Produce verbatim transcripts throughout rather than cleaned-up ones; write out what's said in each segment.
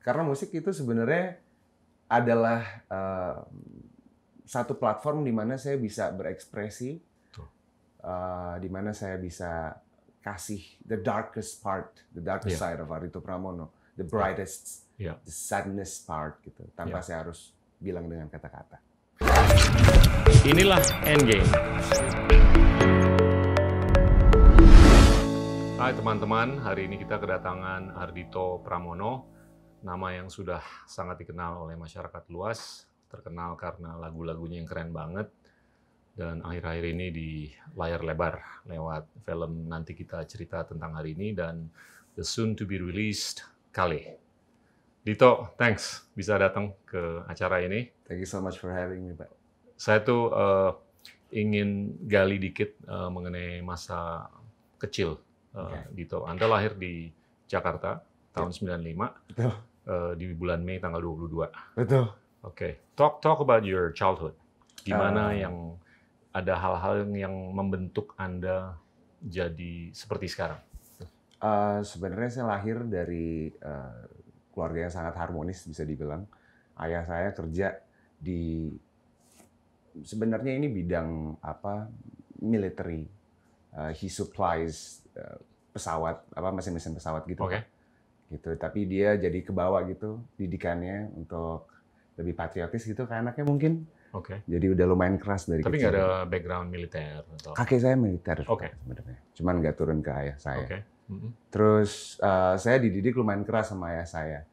Karena musik itu sebenarnya adalah uh, satu platform di mana saya bisa berekspresi, uh, di mana saya bisa kasih the darkest part, the darkest yeah. side of Ardhito Pramono, the brightest, yeah. the saddest part gitu, tanpa yeah. saya harus bilang dengan kata-kata. Inilah Endgame. Hai teman-teman, hari ini kita kedatangan Ardhito Pramono, nama yang sudah sangat dikenal oleh masyarakat luas, terkenal karena lagu-lagunya yang keren banget, dan akhir-akhir ini di layar lebar lewat film nanti kita cerita tentang hari ini dan the soon to be released Kale. Dito, thanks bisa datang ke acara ini. Thank you so much for having me, Pak. Saya tuh uh, ingin gali dikit uh, mengenai masa kecil uh, okay. Dito. Anda lahir di Jakarta tahun sembilan lima. Betul. Uh, di bulan Mei tanggal dua puluh dua. Betul. Oke. Okay. Talk talk about your childhood. Gimana uh, yang ada hal-hal yang membentuk Anda jadi seperti sekarang? Uh, sebenarnya saya lahir dari uh, keluarga yang sangat harmonis bisa dibilang. Ayah saya kerja di sebenarnya ini bidang apa? Military. Uh, he supplies uh, pesawat apa mesin-mesin pesawat gitu. Oke. Okay. Gitu, tapi dia jadi kebawa gitu didikannya untuk lebih patriotis gitu ke anaknya mungkin. Oke. Okay. Jadi udah lumayan keras dari tapi kecil. Tapi nggak ada background militer atau? Kakek saya militer. Oke. Okay. Sebenarnya. Cuman nggak turun ke ayah saya. Oke. Okay. Mm-hmm. Terus uh, saya dididik lumayan keras sama ayah saya.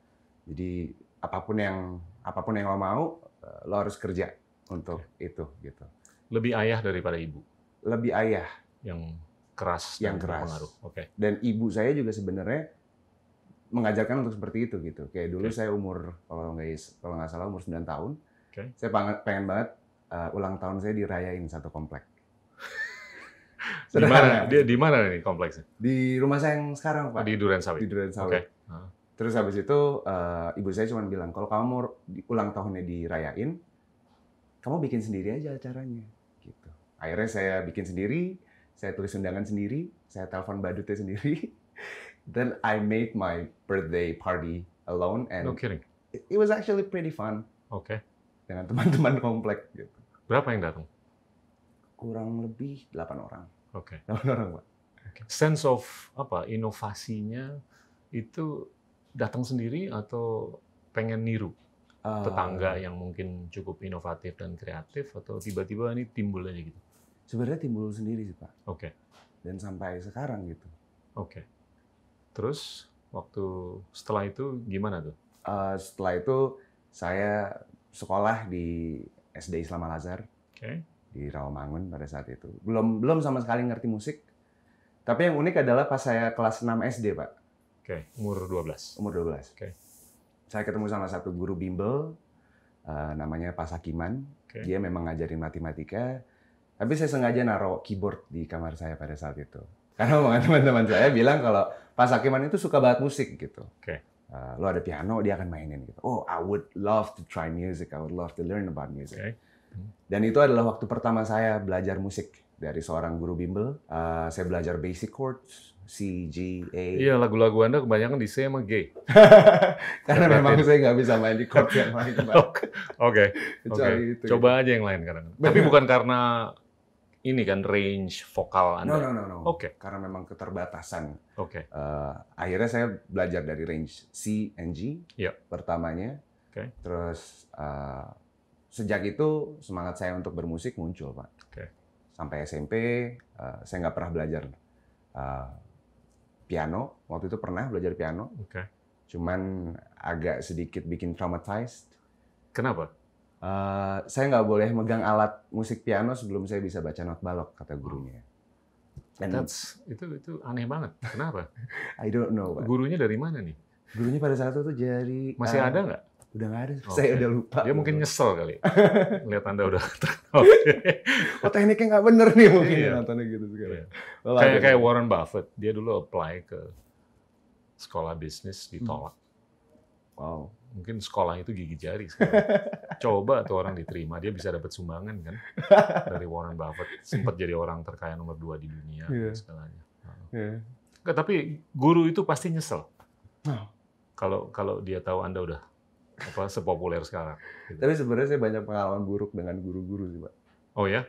Jadi apapun yang apapun yang lo mau, lo harus kerja untuk okay. itu gitu. Lebih ayah daripada ibu. Lebih ayah. Yang keras. Yang keras. Pengaruh. Okay. Dan ibu saya juga sebenarnya mengajarkan untuk seperti itu gitu. Kayak dulu okay. saya umur kalau nggak kalau nggak salah umur sembilan tahun. Okay. Saya pengen banget uh, ulang tahun saya dirayain satu komplek. Di mana? Dia di mana nih kompleksnya? Di rumah saya yang sekarang, Pak. Di Duren Sawit. Di Duren Sawit. Okay. Uh. Terus habis itu uh, ibu saya cuma bilang, "Kalau kamu mau ulang tahunnya dirayain, kamu bikin sendiri aja acaranya." Gitu. Akhirnya saya bikin sendiri, saya tulis undangan sendiri, saya telepon badutnya sendiri. Then I made my birthday party alone and no kidding. It was actually pretty fun. Oke. Okay. Dengan teman-teman komplek gitu. Berapa yang datang? Kurang lebih delapan orang. Oke. Okay. delapan orang, Pak. Okay. Sense of apa? Inovasinya itu datang sendiri atau pengen niru uh, tetangga yang mungkin cukup inovatif dan kreatif atau tiba-tiba ini timbul aja gitu. Sebenarnya timbul sendiri sih, Pak. Oke. Okay. Dan sampai sekarang gitu. Oke. Okay. Terus waktu setelah itu gimana tuh? Uh, setelah itu saya sekolah di S D Islam Al-Azhar okay. di Rawamangun pada saat itu. Belum belum sama sekali ngerti musik. Tapi yang unik adalah pas saya kelas enam S D, Pak. Oke, okay. umur dua belas. Umur dua belas. Oke. Okay. Saya ketemu sama satu guru bimbel uh, namanya Pak Sakiman. Okay. Dia memang ngajarin matematika. Tapi saya sengaja naruh keyboard di kamar saya pada saat itu. Karena omongan teman-teman saya bilang kalau Pak Sakiman itu suka banget musik gitu. Oke. Okay. Uh, lo ada piano, dia akan mainin gitu. Oh, I would love to try music. I would love to learn about music. Okay. Dan itu adalah waktu pertama saya belajar musik dari seorang guru bimbel. Uh, saya belajar basic chords, C, G, A. Iya, lagu-lagu Anda kebanyakan di C sama G. Karena ya, memang saya nggak bisa main di chord yang lain. Oke. Okay. Okay. Itu, coba aja yang lain kadang. Tapi bukan karena ini kan range vokal Anda. No, no, no, no. Oke. Okay. Karena memang keterbatasan. Oke. Okay. Uh, akhirnya saya belajar dari range C and G yeah. pertamanya. Oke. Okay. Terus uh, sejak itu semangat saya untuk bermusik muncul, Pak. Oke. Okay. Sampai S M P uh, saya nggak pernah belajar uh, piano. Waktu itu pernah belajar piano. Oke. Okay. Cuman agak sedikit bikin traumatized. Kenapa? Uh, saya nggak boleh megang alat musik piano sebelum saya bisa baca not balok, kata gurunya. Dan That's, itu itu aneh banget. Kenapa? I don't know. Pak. Gurunya dari mana nih? Gurunya pada saat itu dari masih uh, ada nggak? Udah nggak ada. Okay. Saya udah lupa. Dia mungkin nyesel kali. Lihat Anda udah. Okay. Oh, tekniknya nggak bener nih mungkin. Yeah. Nontonnya gitu sekarang. Yeah. Well, kayak kayak Warren Buffett. Dia dulu apply ke sekolah bisnis ditolak. Hmm. Wow. Mungkin sekolah itu gigi jari sekarang. Coba tuh orang diterima, dia bisa dapat sumbangan kan dari Warren Buffett. Sempat jadi orang terkaya nomor dua di dunia yeah. segalanya. Yeah. Nggak, tapi guru itu pasti nyesel. Oh. kalau kalau dia tahu Anda udah apa sepopuler sekarang. Gitu. Tapi sebenarnya saya banyak pengalaman buruk dengan guru-guru sih, Pak. Oh ya?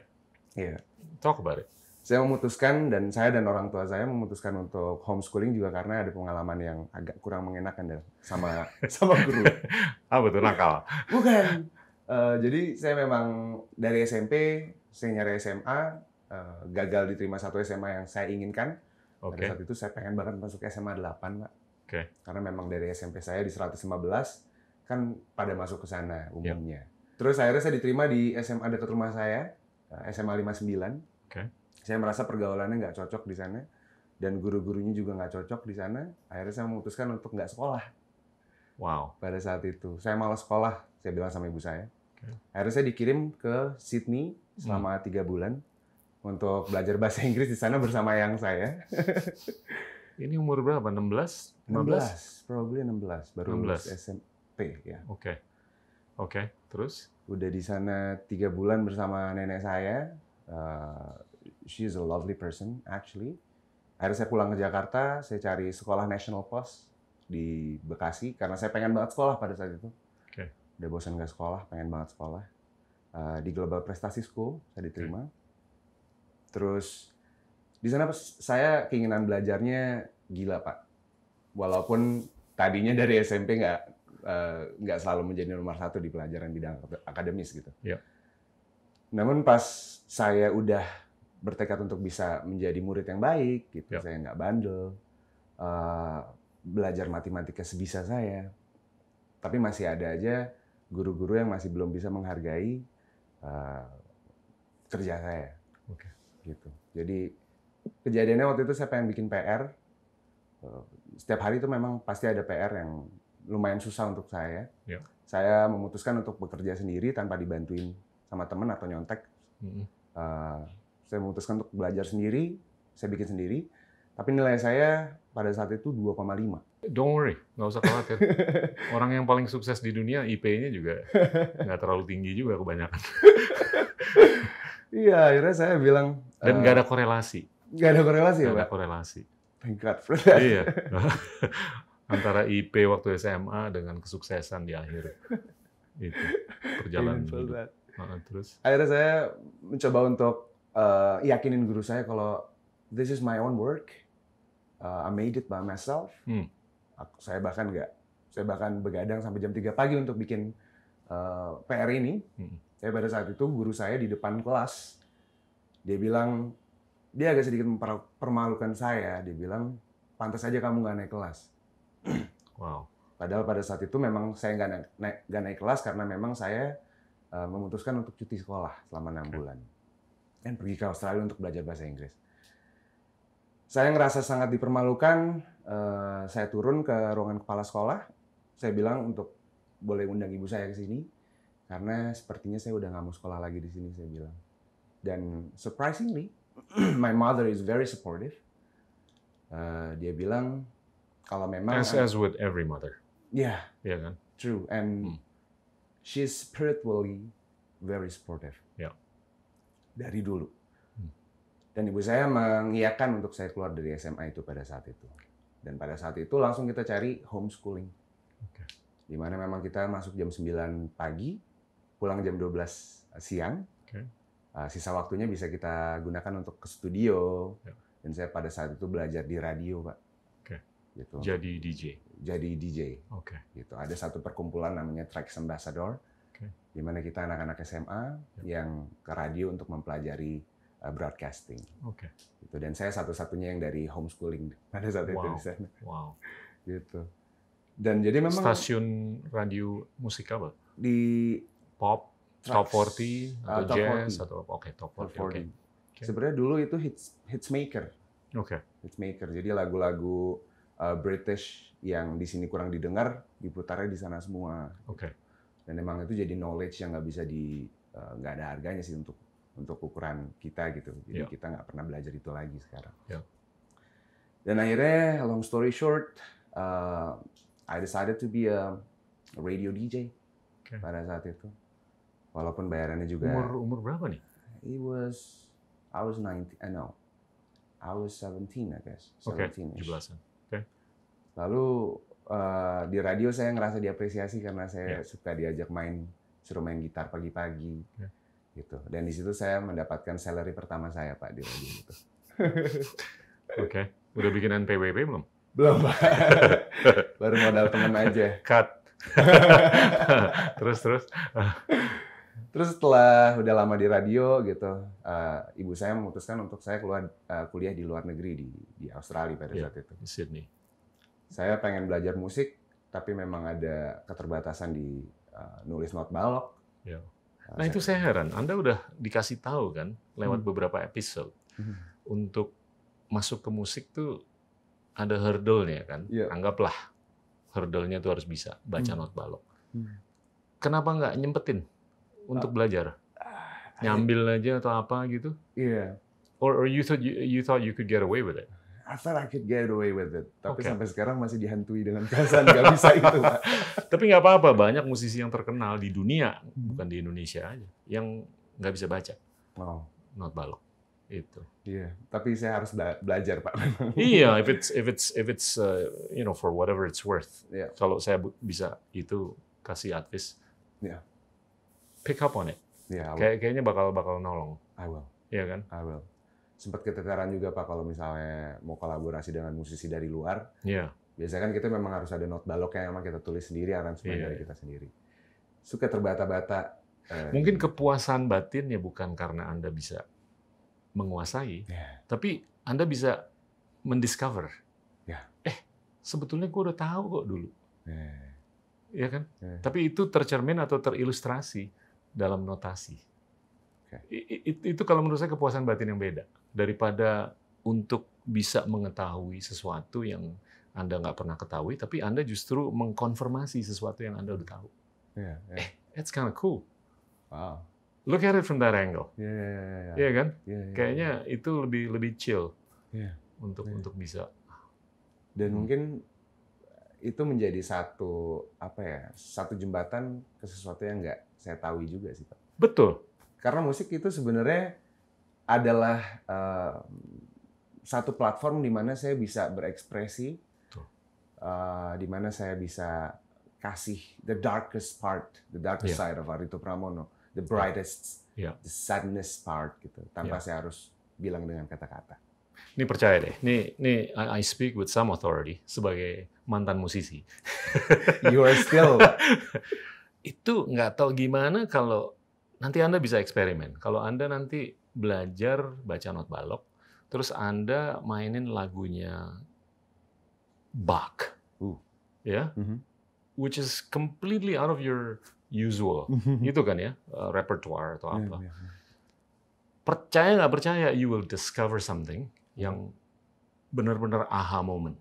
Iya. Talk about it. Saya memutuskan dan saya dan orang tua saya memutuskan untuk homeschooling juga karena ada pengalaman yang agak kurang mengenakan sama sama guru. Ah betul nakal. Bukan. Uh, jadi saya memang dari S M P saya nyari S M A, uh, gagal diterima satu S M A yang saya inginkan. Okay. Pada saat itu saya pengen banget masuk S M A delapan, Pak. Okay. Karena memang dari S M P saya di seratus lima belas kan pada masuk ke sana umumnya. Yep. Terus akhirnya saya diterima di S M A dekat rumah saya, S M A lima sembilan. Okay. Saya merasa pergaulannya nggak cocok di sana dan guru-gurunya juga nggak cocok di sana. Akhirnya saya memutuskan untuk nggak sekolah. Wow. Pada saat itu saya malas sekolah. Saya bilang sama ibu saya. Okay. Akhirnya saya dikirim ke Sydney selama tiga hmm. bulan untuk belajar bahasa Inggris di sana bersama yang saya. Ini umur berapa? enam belas? lima belas? enam belas, probably enam belas. Baru lulus S M P ya. Oke. Okay. Oke, okay. Terus? Udah di sana tiga bulan bersama nenek saya. Uh, she is a lovely person actually. Akhirnya saya pulang ke Jakarta, saya cari sekolah National Post di Bekasi karena saya pengen banget sekolah pada saat itu. Oke. Okay. Udah bosan nggak sekolah, pengen banget sekolah. Uh, di Global Prestasi School saya diterima. Okay. Terus di sana saya keinginan belajarnya gila, Pak. Walaupun tadinya dari S M P nggak nggak uh, selalu menjadi nomor satu di pelajaran bidang akademis gitu. Yeah. Namun pas saya udah bertekad untuk bisa menjadi murid yang baik, gitu, yeah. saya nggak bandel, uh, belajar matematika sebisa saya. Tapi masih ada aja guru-guru yang masih belum bisa menghargai uh, kerja saya. Okay. Gitu. Jadi kejadiannya waktu itu saya pengen bikin P R. Setiap hari itu memang pasti ada P R yang lumayan susah untuk saya. Ya. Saya memutuskan untuk bekerja sendiri tanpa dibantuin sama temen atau nyontek. Mm-hmm. uh, saya memutuskan untuk belajar sendiri, saya bikin sendiri. Tapi nilai saya pada saat itu dua koma lima. Don't worry, nggak usah khawatir. Orang yang paling sukses di dunia I P-nya juga nggak terlalu tinggi juga kebanyakan. Iya, akhirnya saya bilang. Dan nggak uh, ada korelasi. Nggak ada korelasi ya, Pak? Nggak ada korelasi. Thank God for that. Iya. Antara I P waktu S M A dengan kesuksesan di akhir itu perjalanan hidup. Nah, terus. Akhirnya saya mencoba untuk uh, yakinin guru saya kalau this is my own work, uh, I made it by myself. Hmm. Aku, saya bahkan nggak, saya bahkan begadang sampai jam tiga pagi untuk bikin uh, P R ini. Hmm. Saya pada saat itu guru saya di depan kelas, dia bilang, dia agak sedikit mempermalukan saya, dia bilang, pantas aja kamu nggak naik kelas. Wow. Padahal pada saat itu memang saya nggak naik, naik, nggak naik kelas karena memang saya uh, memutuskan untuk cuti sekolah selama enam bulan. Dan pergi ke Australia untuk belajar bahasa Inggris. Saya ngerasa sangat dipermalukan, uh, saya turun ke ruangan kepala sekolah, saya bilang untuk boleh undang ibu saya ke sini. Karena sepertinya saya udah nggak mau sekolah lagi di sini, saya bilang. Dan surprisingly, my mother is very supportive. Uh, dia bilang kalau memang as, as with every mother. Yeah, yeah, kan? True. And hmm. she's spiritually very supportive. Yeah. Dari dulu. Hmm. Dan ibu saya mengiyakan untuk saya keluar dari S M A itu pada saat itu. Dan pada saat itu langsung kita cari homeschooling. Okay. Di mana memang kita masuk jam sembilan pagi. Pulang jam dua belas siang, okay. uh, sisa waktunya bisa kita gunakan untuk ke studio. Yeah. Dan saya pada saat itu belajar di radio, Pak. Okay. Gitu. Jadi D J? Jadi D J. Okay. Gitu. Ada satu perkumpulan namanya Tracks Ambassador, okay. di mana kita anak-anak S M A yeah. yang ke radio untuk mempelajari uh, broadcasting. Okay. Gitu. Dan saya satu-satunya yang dari homeschooling pada saat wow. itu di sana. Wow. Gitu. Dan jadi memang stasiun radio musik apa? Di Pop, Tracks, top empat puluh, atau uh, jazz, atau oke okay, top empat puluh. Okay. Okay. Sebenarnya dulu itu hits hitsmaker. Oke. Okay. Hitsmaker. Jadi lagu-lagu uh, British yang di sini kurang didengar diputarnya di sana semua. Oke. Okay. Dan memang itu jadi knowledge yang nggak bisa di nggak uh, ada harganya sih untuk untuk ukuran kita gitu. Jadi yeah. kita nggak pernah belajar itu lagi sekarang. Yeah. Dan akhirnya long story short, uh, I decided to be a radio D J okay. pada saat itu. Walaupun bayarannya juga. Umur umur berapa nih? It was I was nineteen. Uh, no, I was seventeen, I guess. Oke. tujuh belasan. Oke. Okay. Lalu uh, di radio saya ngerasa diapresiasi karena saya yeah. suka diajak main, suruh main gitar pagi-pagi, yeah. gitu. Dan di situ saya mendapatkan salary pertama saya, Pak, di radio itu. Oke, okay. Udah bikin N P W P belum? Belum, Pak. Baru modal teman aja. Cut. Terus terus. Terus setelah udah lama di radio gitu, uh, ibu saya memutuskan untuk saya keluar uh, kuliah di luar negeri di, di Australia pada yeah, saat itu. Di Sydney. Saya pengen belajar musik, tapi memang ada keterbatasan di uh, nulis not balok. Yeah. Nah saya itu saya heran, Anda udah dikasih tahu kan lewat hmm. beberapa episode hmm. untuk masuk ke musik tuh ada hurdle-nya kan, yeah. anggaplah hurdle-nya tuh harus bisa baca hmm. not balok. Hmm. Kenapa nggak nyempetin untuk belajar, nyambil aja atau apa gitu? Iya. Yeah. Or, or you thought you, you thought you could get away with it? I thought I could get away with it, tapi okay. sampai sekarang masih dihantui dengan perasaan nggak bisa itu, Pak. Tapi nggak apa-apa, banyak musisi yang terkenal di dunia, bukan di Indonesia aja, yang nggak bisa baca. Oh. Not balok. Itu. Iya, yeah. tapi saya harus belajar, Pak. Iya, yeah, if it's if it's if it's uh, you know for whatever it's worth. Yeah. Kalau saya bisa itu kasih advice. Iya. Yeah. Pick up on it. Yeah, Kay- kayaknya bakal bakal nolong. I will. Iya kan? I will. Sempat keteteran juga, Pak, kalau misalnya mau kolaborasi dengan musisi dari luar. Iya. Yeah. Biasanya kan kita memang harus ada not balok yang memang kita tulis sendiri, aransemen yeah. dari kita sendiri. Suka terbata-bata. Eh, Mungkin kepuasan batin ya bukan karena Anda bisa menguasai, yeah. tapi Anda bisa mendiscover. Yeah. Eh, sebetulnya gue udah tahu kok dulu, yeah. ya kan? Yeah. Tapi itu tercermin atau terilustrasi dalam notasi. Okay. It, itu kalau menurut saya kepuasan batin yang beda daripada untuk bisa mengetahui sesuatu yang Anda nggak pernah ketahui, tapi Anda justru mengkonfirmasi sesuatu yang Anda udah tahu. Yeah, yeah. Eh, that's kind of cool. Wow. Look at it from that angle. Iya yeah, yeah, yeah, yeah. yeah, kan? Yeah, yeah, Kayaknya yeah. itu lebih lebih chill yeah, untuk yeah. untuk bisa. Dan hmm. mungkin itu menjadi satu apa ya? Satu jembatan ke sesuatu yang nggak saya tahu juga sih, Pak. Betul. Karena musik itu sebenarnya adalah uh, satu platform di mana saya bisa berekspresi, uh, di mana saya bisa kasih the darkest part, the darkest yeah. side of Ardhito Pramono. The brightest, yeah. the saddest part gitu. Tanpa yeah. saya harus bilang dengan kata-kata. Ini percaya deh. Ini, ini I speak with some authority sebagai mantan musisi. You are still. Itu nggak tahu gimana kalau nanti Anda bisa eksperimen. Kalau Anda nanti belajar baca not balok, terus Anda mainin lagunya Bach, uh. ya, yeah? mm-hmm. which is completely out of your usual, itu kan ya, uh, repertoire atau apa. Yeah, yeah, yeah. Percaya nggak percaya, you will discover something yang benar-benar aha moment.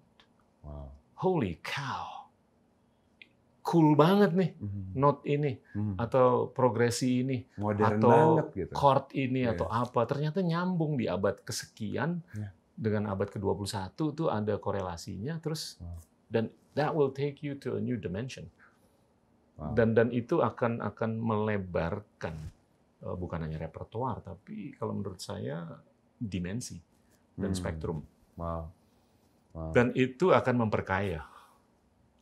Wow. Holy cow, cool banget nih, mm-hmm. note ini, mm-hmm. atau progresi ini, modern atau banget, gitu. Chord ini yeah. atau apa. Ternyata nyambung di abad kesekian yeah. dengan abad ke dua puluh satu tuh ada korelasinya. Terus wow. dan that will take you to a new dimension. Wow. Dan dan itu akan akan melebarkan bukan hanya repertoar, tapi kalau menurut saya dimensi dan hmm. spektrum. Wow. Wow. Dan itu akan memperkaya.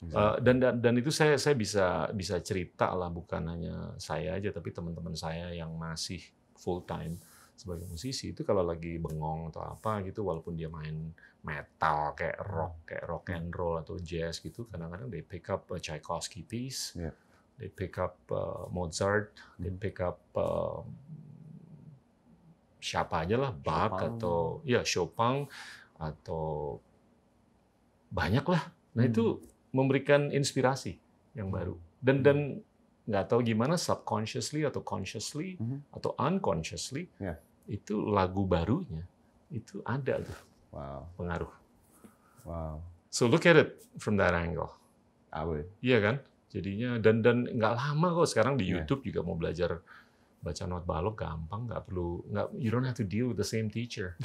Exactly. Uh, dan, dan dan itu saya saya bisa bisa cerita lah, bukan hanya saya aja, tapi teman-teman saya yang masih full time sebagai musisi itu kalau lagi bengong atau apa gitu, walaupun dia main metal kayak rock kayak rock and roll atau jazz gitu, kadang-kadang they pick up a Tchaikovsky piece. Yeah. They pick up uh, Mozart, mm. they pick up uh, siapa aja lah, Bach Chopin. atau ya Chopin atau banyak lah. Nah mm. itu memberikan inspirasi yang baru. Dan dan nggak tahu gimana subconsciously atau consciously mm-hmm. atau unconsciously yeah. itu lagu barunya itu ada tuh wow. pengaruh. Wow. So look at it from that angle. Awet. Iya kan? Jadinya dan dan nggak lama kok sekarang di YouTube yeah. juga mau belajar baca not balok gampang, nggak perlu nggak you don't have to deal with the same teacher.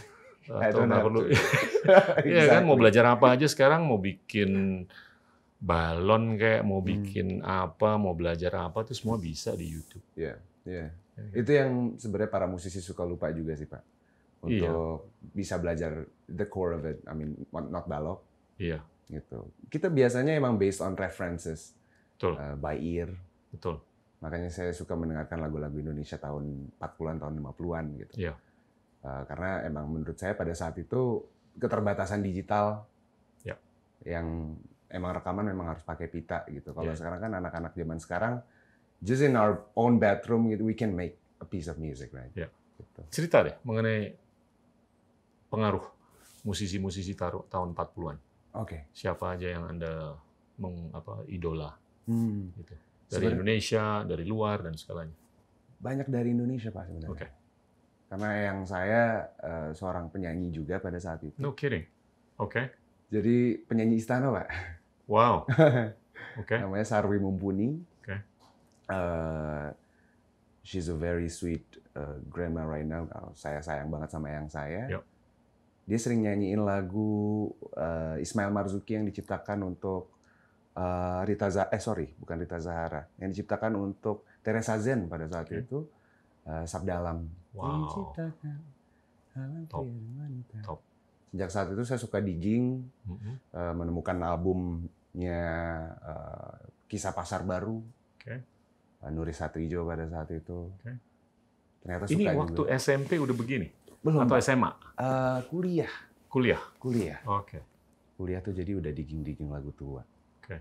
Atau nggak perlu. Iya exactly. kan, mau belajar apa aja sekarang, mau bikin balon kayak mau bikin hmm. apa, mau belajar apa tuh semua bisa di YouTube. Iya, yeah. yeah. Itu yang sebenarnya para musisi suka lupa juga sih, Pak. Untuk yeah. bisa belajar the core of it, I mean not balok. Iya. Yeah. gitu. Kita biasanya emang based on references. Betul. Uh, by ear. Betul. Makanya saya suka mendengarkan lagu-lagu Indonesia tahun empat puluhan, tahun lima puluhan gitu. Iya. Uh, karena emang menurut saya pada saat itu keterbatasan digital. Iya. Yang emang rekaman memang harus pakai pita gitu. Kalau iya. sekarang kan anak-anak zaman sekarang just in our own bathroom we can make a piece of music, right? Iya. Gitu. Cerita deh mengenai pengaruh musisi-musisi tahun empat puluhan. Oke. Okay. Siapa aja yang Anda meng, apa, idola? Hmm. Gitu. Dari sebenarnya, Indonesia, dari luar dan segalanya. Banyak dari Indonesia Pak sebenarnya. Okay. Karena yang saya uh, seorang penyanyi juga pada saat itu. No kidding. Oke. Okay. Jadi penyanyi istana Pak. Wow. Oke. Okay. Namanya Sarwi Mumpuni. Oke. Okay. Uh, she's a very sweet uh, grandma right now. Saya sayang banget sama yang saya. Yep. Dia sering nyanyiin lagu uh, Ismail Marzuki yang diciptakan untuk uh, Rita Zahara, eh sorry, bukan Rita Zahara, yang diciptakan untuk Teresa Zen pada saat okay. itu, uh, Sabda Alam. Wow. Diciptakan alam wanita. Top. Sejak saat itu saya suka digging, mm-hmm. uh, menemukan albumnya uh, Kisah Pasar Baru, okay. uh, Nuri Satrijo pada saat itu. Okay. Ternyata suka ini waktu juga. S M P udah begini? Belum. Atau S M A? Uh, kuliah. Kuliah? Kuliah. Oke. Okay. Kuliah tuh jadi udah digging-digging lagu tua. Oke. Okay.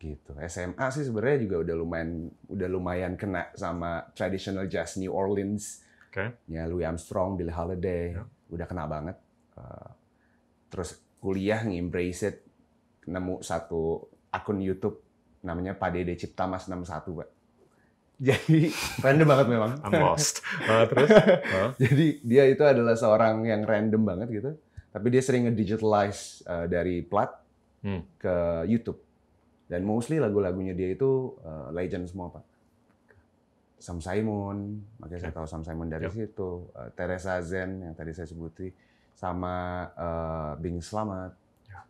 Gitu. S M A sih sebenarnya juga udah lumayan udah lumayan kena sama traditional jazz New Orleans. Oke. Okay. Ya Louis Armstrong, Billie Holiday. Yeah. Udah kena banget. Uh, terus kuliah nge-embrace it, nemu satu akun YouTube namanya Pak Dede Ciptamas enam satu, Pak. Jadi random banget memang. I'm lost. Uh, terus? Uh. Jadi dia itu adalah seorang yang random banget gitu. Tapi dia sering ngedigitalize uh, dari plat hmm. ke YouTube. Dan mostly lagu-lagunya dia itu uh, legend semua Pak. Sam Simon, makanya saya tahu Sam Simon dari yep. situ. Uh, Teresa Zen yang tadi saya sebuti, sama uh, Bing Slamet, yeah.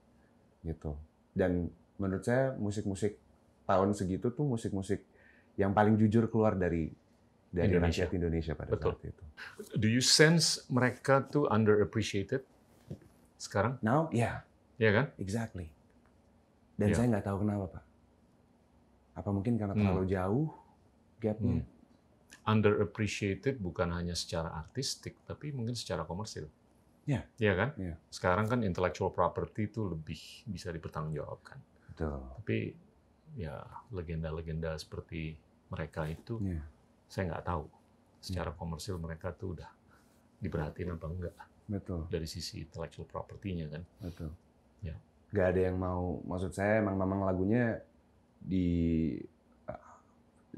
gitu. Dan menurut saya musik-musik tahun segitu tuh musik-musik yang paling jujur keluar dari dari Indonesia. Rakyat Indonesia pada Betul. Saat itu. Do you sense mereka tuh underappreciated sekarang? Now, ya. Yeah. Iya yeah, kan? Exactly. Dan yeah. saya nggak tahu kenapa Pak. Apa mungkin karena hmm. terlalu jauh gapnya? Hmm. Underappreciated bukan hanya secara artistik, tapi mungkin secara komersil. Ya. Yeah. Iya kan? Yeah. Sekarang kan intellectual property itu lebih bisa dipertanggungjawabkan. Betul. Tapi ya legenda-legenda seperti mereka itu yeah. saya nggak tahu secara yeah. komersil mereka tuh udah diperhatiin apa enggak. Betul. Dari sisi intellectual property-nya kan. Betul. Ya. Nggak ada yang mau, maksud saya emang memang lagunya di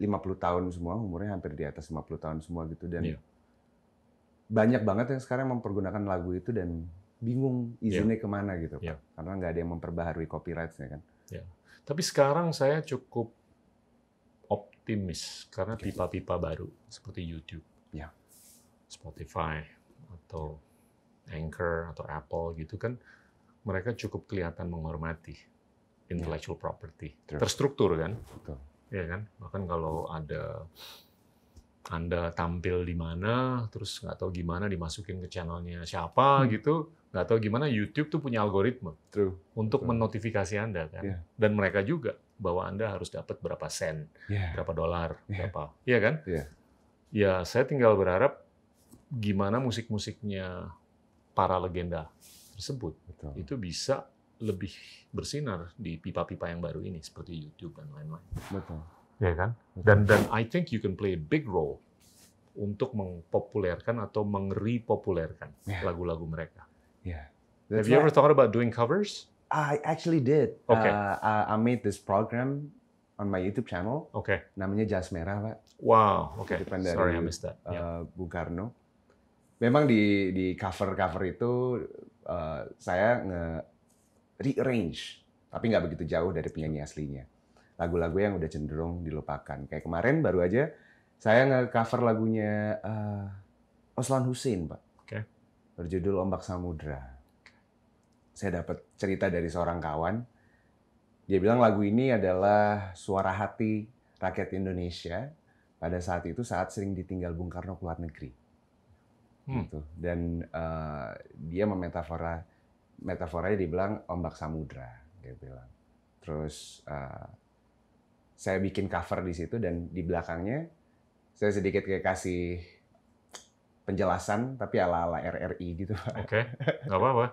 lima puluh tahun semua, umurnya hampir di atas lima puluh tahun semua gitu dan yeah. banyak banget yang sekarang mempergunakan lagu itu dan bingung izinnya yeah. kemana gitu yeah. Pak. Karena nggak ada yang memperbaharui copyright-nya kan. Yeah. Tapi sekarang saya cukup optimis karena pipa-pipa baru seperti YouTube, ya. Spotify, atau Anchor, atau Apple gitu kan, mereka cukup kelihatan menghormati intellectual ya. Property, terstruktur kan, ya kan. Bahkan kalau ada Anda tampil di mana, terus nggak tahu gimana dimasukin ke channelnya siapa hmm. gitu. Nggak tahu gimana YouTube tuh punya algoritma True. Untuk True. Menotifikasi Anda kan, yeah. dan mereka juga bahwa Anda harus dapat berapa sen, yeah. berapa dolar, yeah. berapa, iya kan? Yeah. Ya saya tinggal berharap gimana musik-musiknya para legenda tersebut Betul. Itu bisa lebih bersinar di pipa-pipa yang baru ini seperti YouTube dan lain-lain. Betul. Iya kan? Betul. Dan dan I think you can play a big role untuk mempopulerkan atau mengrepopulerkan yeah. lagu-lagu mereka. Yeah. Have you ever thought about doing covers? I actually did. Okay. Uh, I made this program on my YouTube channel. Okay. Namanya Jas Merah, Pak. Wow. Okay. Dari, Sorry, I missed that. Yeah. Uh, Bung Karno. Memang di di cover-cover itu uh, saya nge-rearrange, tapi nggak begitu jauh dari penyanyi aslinya. Lagu-lagu yang udah cenderung dilupakan. Kayak kemarin baru aja saya nge-cover lagunya uh, Oslan Hussein, Pak. Berjudul Ombak Samudra. Saya dapat cerita dari seorang kawan. Dia bilang lagu ini adalah suara hati rakyat Indonesia pada saat itu saat sering ditinggal Bung Karno ke luar negeri. Hmm. Gitu. Dan uh, dia memetaforanya dibilang Ombak Samudra. dia bilang. Terus uh, saya bikin cover di situ dan di belakangnya saya sedikit kayak kasih penjelasan tapi ala-ala R R I gitu. Oke, nggak apa-apa.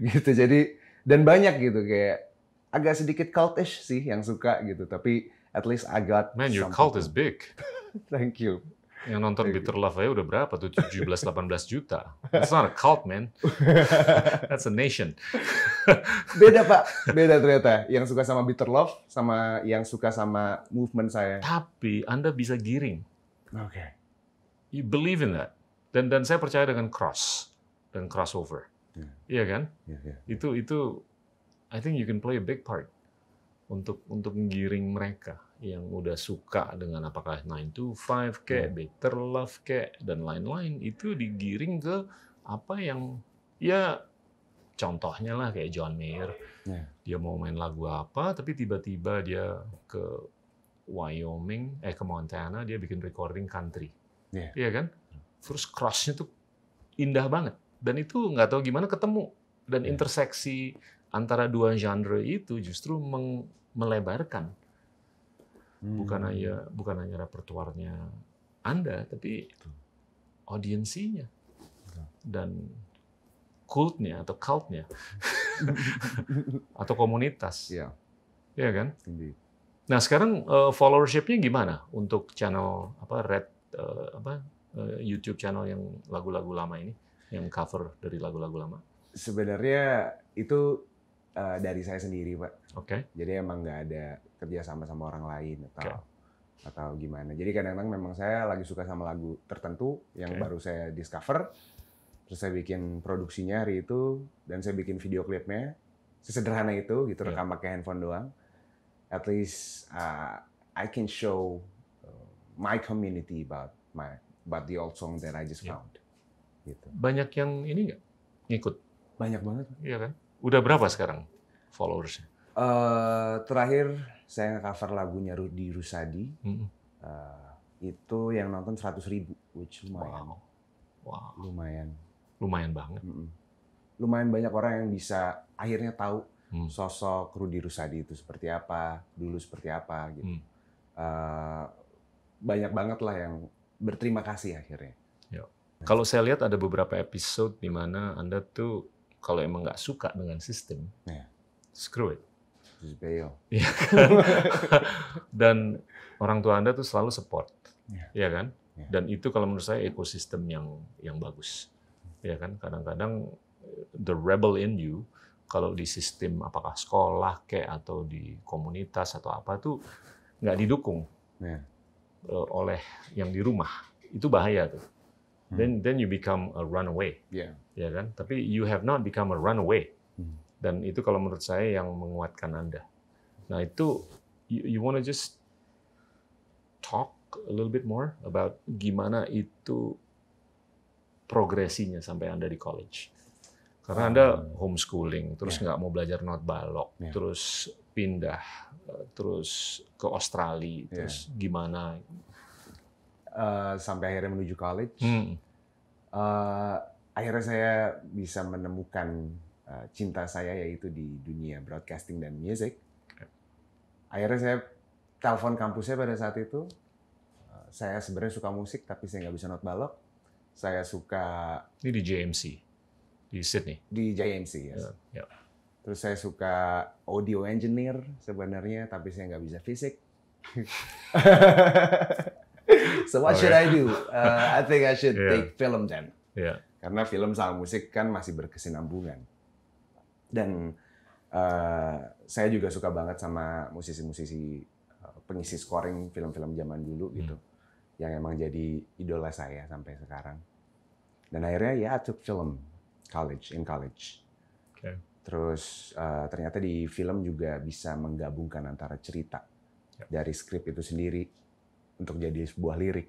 Gitu, jadi dan banyak gitu kayak agak sedikit cultish sih yang suka gitu, tapi at least I got. Man, your cult is big. Thank you. Yang nonton Bitter Love aja udah berapa tuh? tujuh belas delapan belas juta. That's not a cult, man. That's a nation. Beda, Pak. Beda ternyata. Yang suka sama Bitter Love sama yang suka sama movement saya. Tapi Anda bisa giring. Oke. Okay. You believe in that. Dan dan saya percaya dengan cross dan crossover. Yeah. Iya kan? Yeah, yeah. Itu itu I think you can play a big part untuk untuk menggiring mereka yang udah suka dengan apakah Nine to Five kayak yeah. Bitter Love kayak dan lain-lain, itu digiring ke apa yang ya contohnya lah kayak John Mayer. Yeah. Dia mau main lagu apa tapi tiba-tiba dia ke Wyoming eh ke Montana dia bikin recording country. Yeah. Iya kan? Terus cross-nya tuh indah banget dan itu nggak tahu gimana ketemu dan yeah. interseksi antara dua genre itu justru melebarkan hmm. bukan hanya bukan hanya repertuarnya Anda tapi audiensinya dan kultnya atau cultnya atau komunitas ya yeah. yeah, kan. Indeed. Nah sekarang uh, followership-nya gimana untuk channel apa red uh, apa uh, YouTube channel yang lagu-lagu lama ini yang cover dari lagu-lagu lama? Sebenarnya itu uh, dari saya sendiri, Pak. Oke. Okay. Jadi emang nggak ada kerja sama sama orang lain atau okay. atau gimana. Jadi kadang-kadang memang saya lagi suka sama lagu tertentu yang okay. baru saya discover, terus saya bikin produksinya hari itu dan saya bikin video klipnya. Sesederhana itu, gitu yeah. rekam pakai handphone doang. At least uh, I can show my community about my about the old song that I just yeah. found. Gitu. Banyak yang ini nggak ngikut? Banyak banget. Iya kan? Udah berapa sekarang followersnya? Uh, terakhir saya nge-cover lagunya Rudi Rusadi. Mm-hmm. uh, itu yang nonton seratus ribu, which lumayan. Wow. Wow. Lumayan. Lumayan banget. Mm-hmm. Lumayan banyak orang yang bisa akhirnya tahu mm. sosok Rudi Rusadi itu seperti apa, dulu seperti apa gitu. Mm. Uh, banyak banget lah yang berterima kasih akhirnya. Yo. Kalau saya lihat ada beberapa episode di mana Anda tuh kalau emang nggak suka dengan sistem, yeah. screw it. Just bail. Ya kan? Dan orang tua Anda tuh selalu support, yeah. ya kan? Yeah. Dan itu kalau menurut saya ekosistem yang yang bagus, ya kan? Kadang-kadang the rebel in you kalau di sistem apakah sekolah kayak atau di komunitas atau apa tuh nggak didukung yeah. oleh yang di rumah, itu bahaya tuh. Then then you become a runaway, yeah. ya kan? Tapi you have not become a runaway, dan itu kalau menurut saya yang menguatkan Anda. Nah itu you, you wanna just talk a little bit more about gimana itu progresinya sampai Anda di college, karena Anda homeschooling, terus nggak yeah. mau belajar not balok, yeah. terus pindah, terus ke Australia, yeah. terus gimana? Uh, sampai akhirnya menuju college, hmm. uh, akhirnya saya bisa menemukan uh, cinta saya yaitu di dunia broadcasting dan music. Akhirnya saya telepon kampusnya pada saat itu. Uh, saya sebenarnya suka musik tapi saya nggak bisa not balok. Saya suka ini di J M C di Sydney. Di J M C ya. Yes. Uh, yeah. Terus saya suka audio engineer sebenarnya tapi saya nggak bisa fisik. So what okay. should I do? Uh, I think I should yeah. take film then. Yeah. Karena film sama musik kan masih berkesinambungan. Dan uh, saya juga suka banget sama musisi-musisi uh, pengisi scoring film-film zaman dulu hmm. gitu. Yang emang jadi idola saya sampai sekarang. Dan akhirnya ya I took film college in college. Okay. Terus uh, ternyata di film juga bisa menggabungkan antara cerita yep. dari skrip itu sendiri untuk jadi sebuah lirik.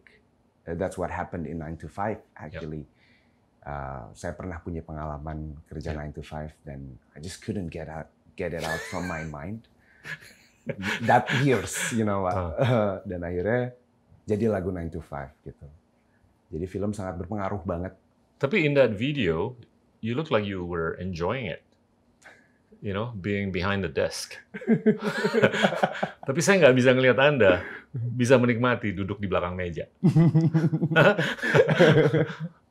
That's what happened in Nine to Five actually. Yep. Uh, saya pernah punya pengalaman kerja yep. Nine to Five dan I just couldn't get out, get it out from my mind. That years, you know. Uh. Dan akhirnya jadi lagu Nine to Five gitu. Jadi film sangat berpengaruh banget. Tapi in that video, you look like you were enjoying it. you know, being behind the desk. Tapi saya nggak bisa ngelihat Anda bisa menikmati duduk di belakang meja.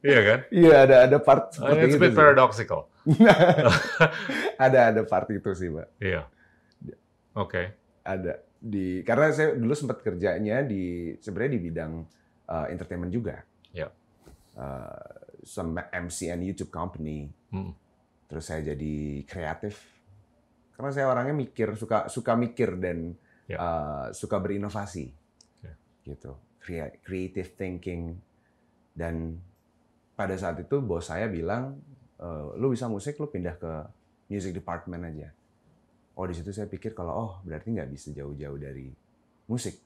Iya kan? Iya, ada ada part seperti itu. It's a bit paradoxical. ada ada part itu sih, Pak. Iya. Oke. Okay. Ada di karena saya dulu sempat kerjanya di sebenarnya di bidang uh, entertainment juga. Iya. Yeah. Uh, some M C and YouTube company. Mm. Terus saya jadi kreatif karena saya orangnya mikir, suka suka mikir dan yeah. uh, suka berinovasi, yeah. gitu, creative thinking. Dan pada saat itu bos saya bilang, e, lu bisa musik, lu pindah ke music department aja. Oh, di situ saya pikir kalau oh berarti nggak bisa jauh-jauh dari musik.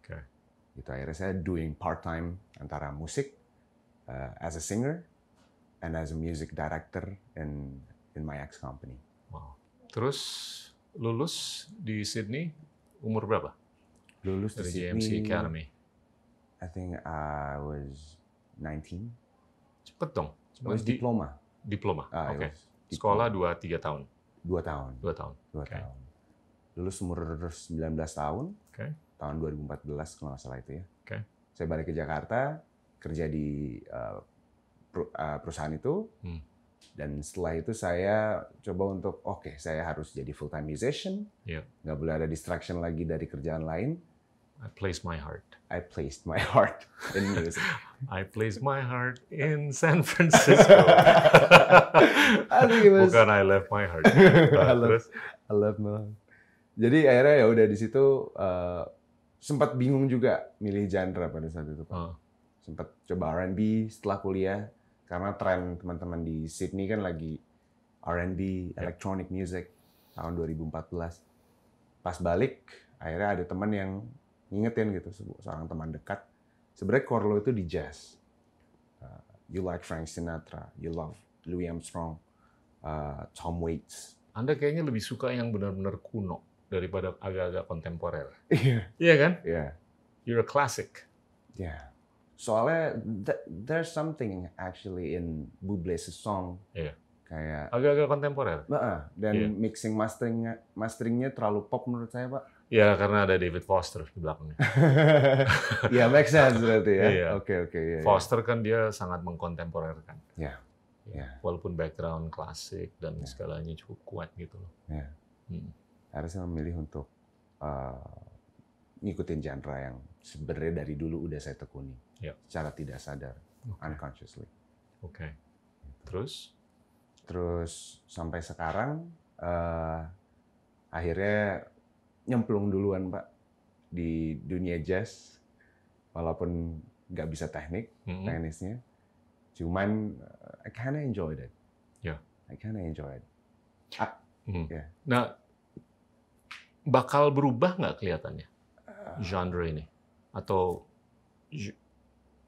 Oke. Okay. Gitu, akhirnya saya doing part time antara musik uh, as a singer and as a music director in in my ex company. Wow. Terus lulus di Sydney umur berapa? Lulus dari di J M C Sydney, Academy. I think I was nineteen. Cepet dong. Cuma I was di, diploma. Diploma. Ah, oke. Okay. Sekolah dua tiga tahun. dua tahun. dua tahun. dua okay. tahun. Lulus umur sembilan belas tahun. Okay. Tahun dua ribu empat belas kalau nggak salah itu ya. Oke. Okay. Saya balik ke Jakarta, kerja di uh, perusahaan itu, hmm. dan setelah itu saya coba untuk oke okay, saya harus jadi full time musician, yeah. nggak boleh ada distraction lagi dari kerjaan lain. I placed my heart. I placed my heart in music. I placed my heart in San Francisco. I think it was... Bukan I left my heart. I left, I left my heart. Jadi akhirnya ya udah di situ uh, sempat bingung juga milih genre pada saat itu, Pak. Uh. Sempat coba R and B setelah kuliah. Karena tren teman-teman di Sydney kan lagi R and B, yeah. electronic music tahun dua ribu empat belas. Pas balik, akhirnya ada teman yang ngingetin gitu, seorang teman dekat. Sebenarnya core lo itu di jazz. Uh, you like Frank Sinatra, you love Louis Armstrong, uh, Tom Waits. Anda kayaknya lebih suka yang benar-benar kuno daripada agak-agak kontemporer. Iya. Iya kan? Iya. Yeah. You're a classic. Iya. Yeah. Soalnya th there's something actually in Buble's song, yeah. kayak agak-agak kontemporer. Uh, dan yeah. mixing mastering-nya, masteringnya terlalu pop menurut saya, Pak. Ya yeah, karena ada David Foster di belakangnya. Ya yeah, make sense berarti ya. Oke yeah. oke. Okay, okay, yeah, Foster yeah. kan dia sangat mengkontemporerkan. Ya. Yeah. Yeah. Walaupun background klasik dan yeah. segalanya cukup kuat gitu loh. Yeah. Hmm. Harusnya memilih untuk uh, ngikutin genre yang sebenarnya dari dulu udah saya tekuni. Yep. Secara tidak sadar, okay. unconsciously. Oke. Okay. Terus? Terus sampai sekarang uh, akhirnya nyemplung duluan, Pak, di dunia jazz, walaupun nggak bisa teknik, mm-hmm. teknisnya, cuman uh, I kinda enjoyed it. Ya. Yeah. I kinda enjoyed it. Ah, mm-hmm. yeah. Nah, bakal berubah nggak kelihatannya uh, genre ini atau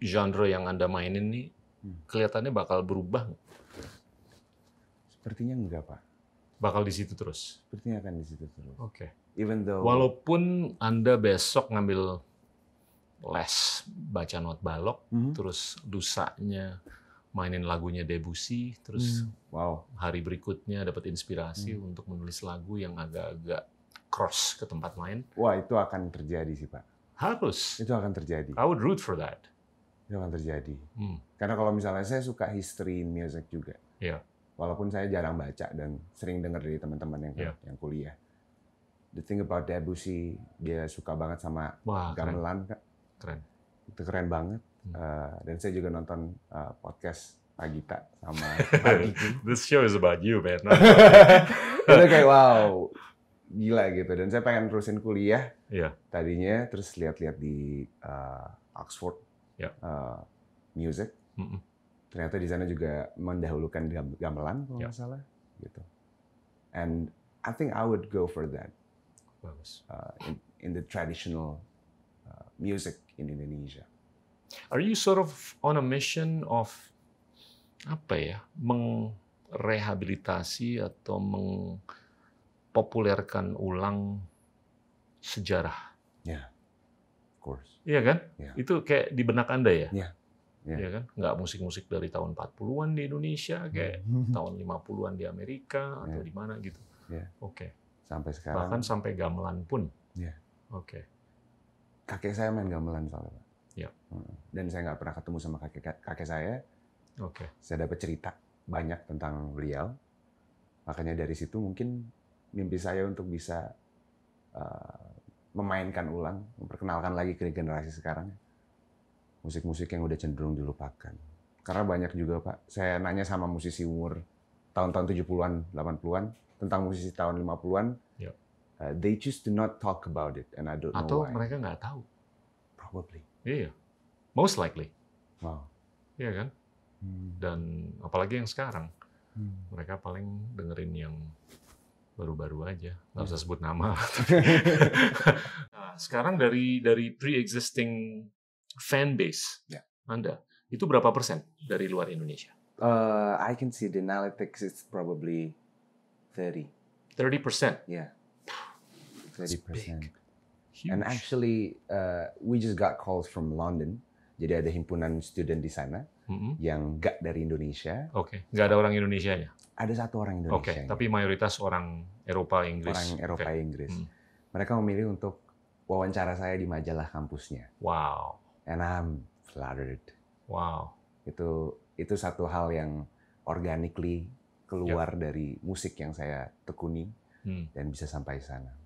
genre yang Anda mainin nih kelihatannya bakal berubah? Sepertinya enggak, Pak. Bakal di situ terus? Sepertinya akan di situ terus. Oke. Okay. Even though... Walaupun Anda besok ngambil les baca not balok, mm-hmm. terus dusanya mainin lagunya Debussy, terus mm. wow. hari berikutnya dapat inspirasi mm. untuk menulis lagu yang agak-agak cross ke tempat lain. Wah, itu akan terjadi sih, Pak. Harus. Itu akan terjadi. I would root for that. Itu akan terjadi. Hmm. Karena kalau misalnya saya suka history music juga. Yeah. Walaupun saya jarang baca dan sering dengar dari teman-teman yang yeah. yang kuliah. The thing about Debussy, dia suka banget sama Wah, gamelan, Kak. Keren. Itu keren banget. Hmm. Uh, dan saya juga nonton uh, podcast Pak Gita sama Pak Gita. This show is about you, man. Not about me. Itu kayak wow. Gila gitu, dan saya pengen terusin kuliah yeah. tadinya, terus lihat-lihat di uh, Oxford yeah. uh, music, mm -mm. ternyata di sana juga mendahulukan gamelan kalau yeah. nggak salah gitu. And I think I would go for that uh, in, in the traditional uh, music in Indonesia. Are you sort of on a mission of apa ya, mengrehabilitasi atau meng populerkan ulang sejarah. Ya, yeah, of course. Iya kan? Yeah. Itu kayak di benak Anda ya? Iya. Yeah. Yeah. Iya kan? Nggak musik-musik dari tahun empat puluhan di Indonesia, kayak tahun lima puluhan di Amerika, yeah. atau di mana gitu. Ya. Oke. Okay. Sampai sekarang. Bahkan sampai gamelan pun. Ya. Oke. Okay. Kakek saya main gamelan soalnya, Pak. Ya. Dan saya nggak pernah ketemu sama kakek kakek saya. Oke. Okay. Saya dapat cerita banyak tentang beliau. Makanya dari situ mungkin mimpi saya untuk bisa uh, memainkan ulang, memperkenalkan lagi ke generasi sekarang musik-musik yang udah cenderung dilupakan. Karena banyak juga, Pak. Saya nanya sama musisi umur tahun-tahun tujuh puluhan, delapan puluhan tentang musisi tahun lima puluhan. Ya. Uh, they choose to not talk about it and I don't Atau know why. Atau mereka nggak tahu. Probably. Iya. Most likely. Wow. Iya kan? Hmm. Dan apalagi yang sekarang. Hmm. Mereka paling dengerin yang baru-baru aja, nggak usah sebut nama. Nah, sekarang dari dari pre-existing fan base yeah. Anda itu berapa persen dari luar Indonesia? Uh, I can see the analytics it's probably thirty. Thirty percent. Yeah. Thirty percent. And actually, uh, we just got calls from London. Jadi ada himpunan student di sana mm-hmm. yang nggak dari Indonesia. Oke, okay. Nggak ada orang Indonesianya. Ada satu orang Indonesia. Oke, okay. Tapi mayoritas orang Eropa Inggris. Orang Eropa okay. Inggris. Hmm. Mereka memilih untuk wawancara saya di majalah kampusnya. Wow. And I'm flattered. Wow. Itu itu satu hal yang organically keluar yep. dari musik yang saya tekuni hmm. dan bisa sampai sana.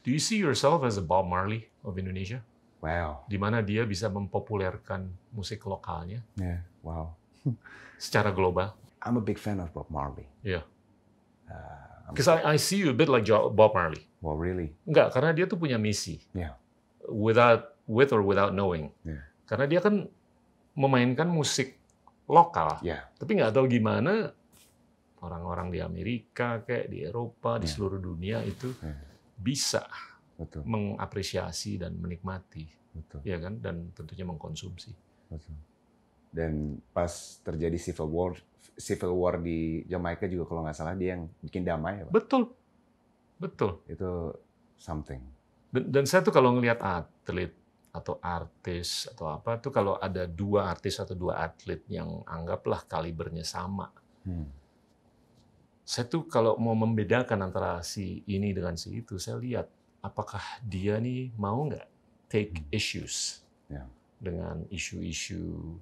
Do you see yourself as a Bob Marley of Indonesia? Wow. Di mana dia bisa mempopulerkan musik lokalnya. Yeah. Wow. Secara global. I'm a big fan of Bob Marley. Yeah. Because uh, I, I see you a bit like Bob Marley. Well, really? Enggak, karena dia tuh punya misi. Yeah. Without, with or without knowing. Yeah. Karena dia kan memainkan musik lokal. Yeah. Tapi nggak tahu gimana orang-orang di Amerika, kayak di Eropa, yeah. di seluruh dunia itu yeah. bisa. Betul. Mengapresiasi dan menikmati, betul. Ya kan, dan tentunya mengkonsumsi. Betul. Dan pas terjadi civil war, civil war di Jamaika juga kalau nggak salah dia yang bikin damai, Pak. Betul, betul. Itu something. Dan saya tuh kalau ngelihat atlet atau artis atau apa tuh kalau ada dua artis atau dua atlet yang anggaplah kalibernya sama. Hmm. Saya tuh kalau mau membedakan antara si ini dengan si itu, saya lihat. Apakah dia nih mau nggak take issues yeah. dengan isu-isu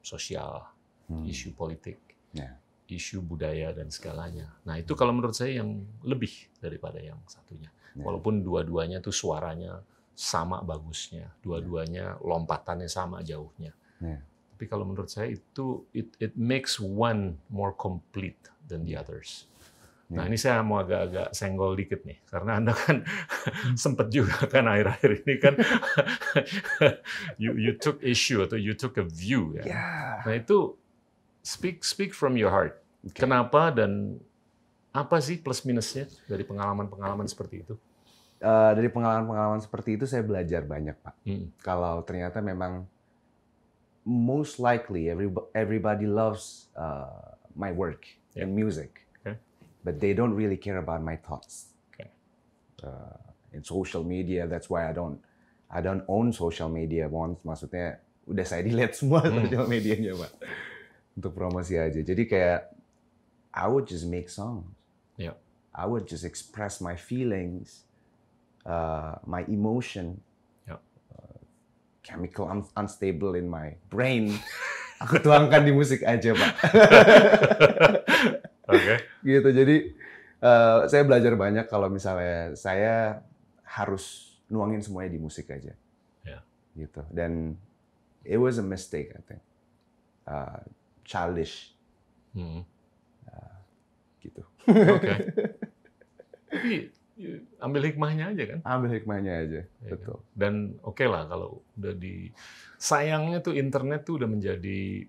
sosial, hmm. isu politik, yeah. isu budaya dan segalanya. Nah itu kalau menurut saya yang lebih daripada yang satunya. Yeah. Walaupun dua-duanya tuh suaranya sama bagusnya, dua-duanya lompatannya sama jauhnya. Yeah. Tapi kalau menurut saya itu it, it makes one more complete than the others. Nah ini saya mau agak-agak senggol dikit nih, karena Anda kan sempat juga kan akhir-akhir ini kan you, you took issue atau you took a view ya. Yeah. Nah itu speak speak from your heart. Okay. Kenapa dan apa sih plus minusnya dari pengalaman-pengalaman seperti itu? Uh, dari pengalaman-pengalaman seperti itu saya belajar banyak, Pak. Hmm. Kalau ternyata memang most likely everybody loves uh, my work yeah. and music. But they don't really care about my thoughts. Okay. Uh, in social media, that's why I don't, I don't own social media once. Maksudnya udah saya delete semua hmm. social medianya, Pak, untuk promosi aja. Jadi kayak I would just make songs. Yeah. I would just express my feelings, uh, my emotion. Yeah. Uh, chemical un unstable in my brain. Aku tuangkan di musik aja, Pak. Oke. Okay. Gitu. Jadi uh, saya belajar banyak kalau misalnya saya harus nuangin semuanya di musik aja. Yeah. Gitu. Dan it was a mistake, I think. Uh, childish. Hmm. Uh, gitu. Oke. Okay. Tapi ambil hikmahnya aja kan? Ambil hikmahnya aja. Ya, betul. Kan? Dan oke okay lah kalau udah di sayangnya tuh internet tuh udah menjadi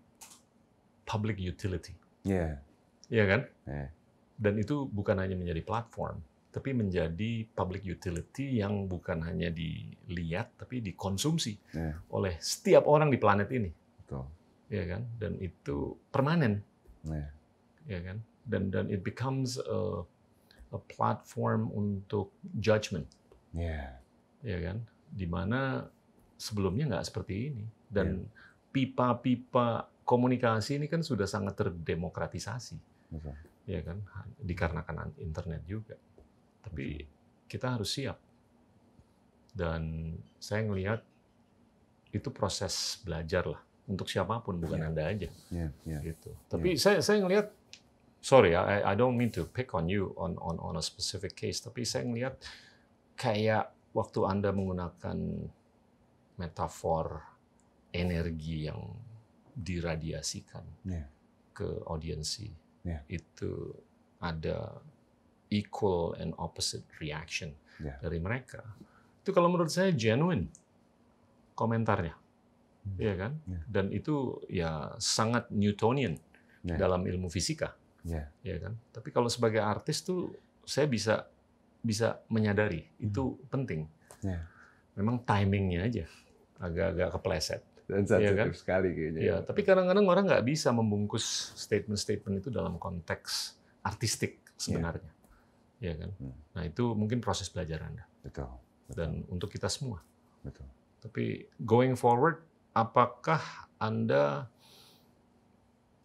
public utility. Iya. Yeah. Iya kan? Yeah. Dan itu bukan hanya menjadi platform, tapi menjadi public utility yang bukan hanya dilihat, tapi dikonsumsi yeah. oleh setiap orang di planet ini. Betul. Iya kan? Dan itu permanen. Yeah. Iya kan? Dan dan it becomes a, a platform untuk judgment. Iya. Yeah. Iya kan? Dimana sebelumnya nggak seperti ini. Dan pipa-pipa yeah. komunikasi ini kan sudah sangat terdemokratisasi. Betul. Ya kan, dikarenakan internet juga. Tapi kita harus siap. Dan saya ngelihat itu proses belajar lah untuk siapapun, bukan yeah. Anda aja. Yeah, yeah. Gitu. Tapi yeah. saya saya ngelihat, sorry, I, I don't mean to pick on you on on on a specific case. Tapi saya ngelihat kayak waktu Anda menggunakan metafor energi yang diradiasikan yeah. ke audiensi, yeah. itu ada equal and opposite reaction yeah. dari mereka. Itu kalau menurut saya genuine komentarnya, hmm. ya kan? Yeah. Dan itu ya sangat Newtonian yeah. dalam ilmu fisika, yeah. ya kan? Tapi kalau sebagai artis tuh saya bisa bisa menyadari hmm. itu penting. Yeah. Memang timingnya aja agak-agak kepleset. Dan sensitif ya kan? Sekali kayaknya. Ya, tapi kadang-kadang orang nggak bisa membungkus statement-statement itu dalam konteks artistik sebenarnya. Ya, ya kan? Hmm. Nah, itu mungkin proses belajar Anda. Betul. Betul. Dan untuk kita semua. Betul. Tapi going forward, apakah Anda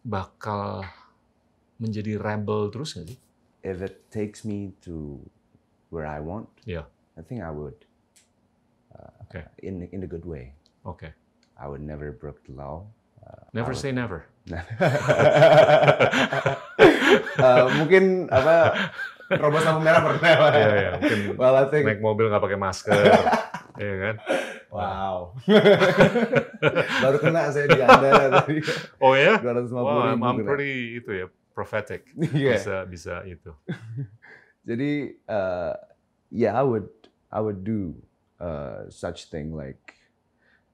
bakal menjadi rebel terus nggak sih? If it takes me to where I want, yeah. I think I would. Uh, okay. In in a good way. Okay. I would never break the law. Uh, never would... say never. uh, mungkin apa robos lampu merah pernah. Iya, iya, mungkin well, I think... naik mobil nggak pakai masker, ya kan? Wow. Baru kena saya di Anda tadi. Oh ya? Wow, I'm pretty itu ya, prophetic. Yeah. Bisa bisa itu. Jadi, uh, yeah, I would I would do uh, such thing like.